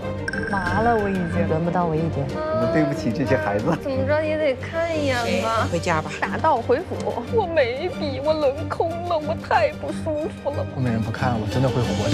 麻了，我已经轮不到我一点。我对不起这些孩子。怎么着也得看一眼吧。回家吧。打道回府，我眉笔我轮空了。们我太不舒服了。后面人不看我真的会活着。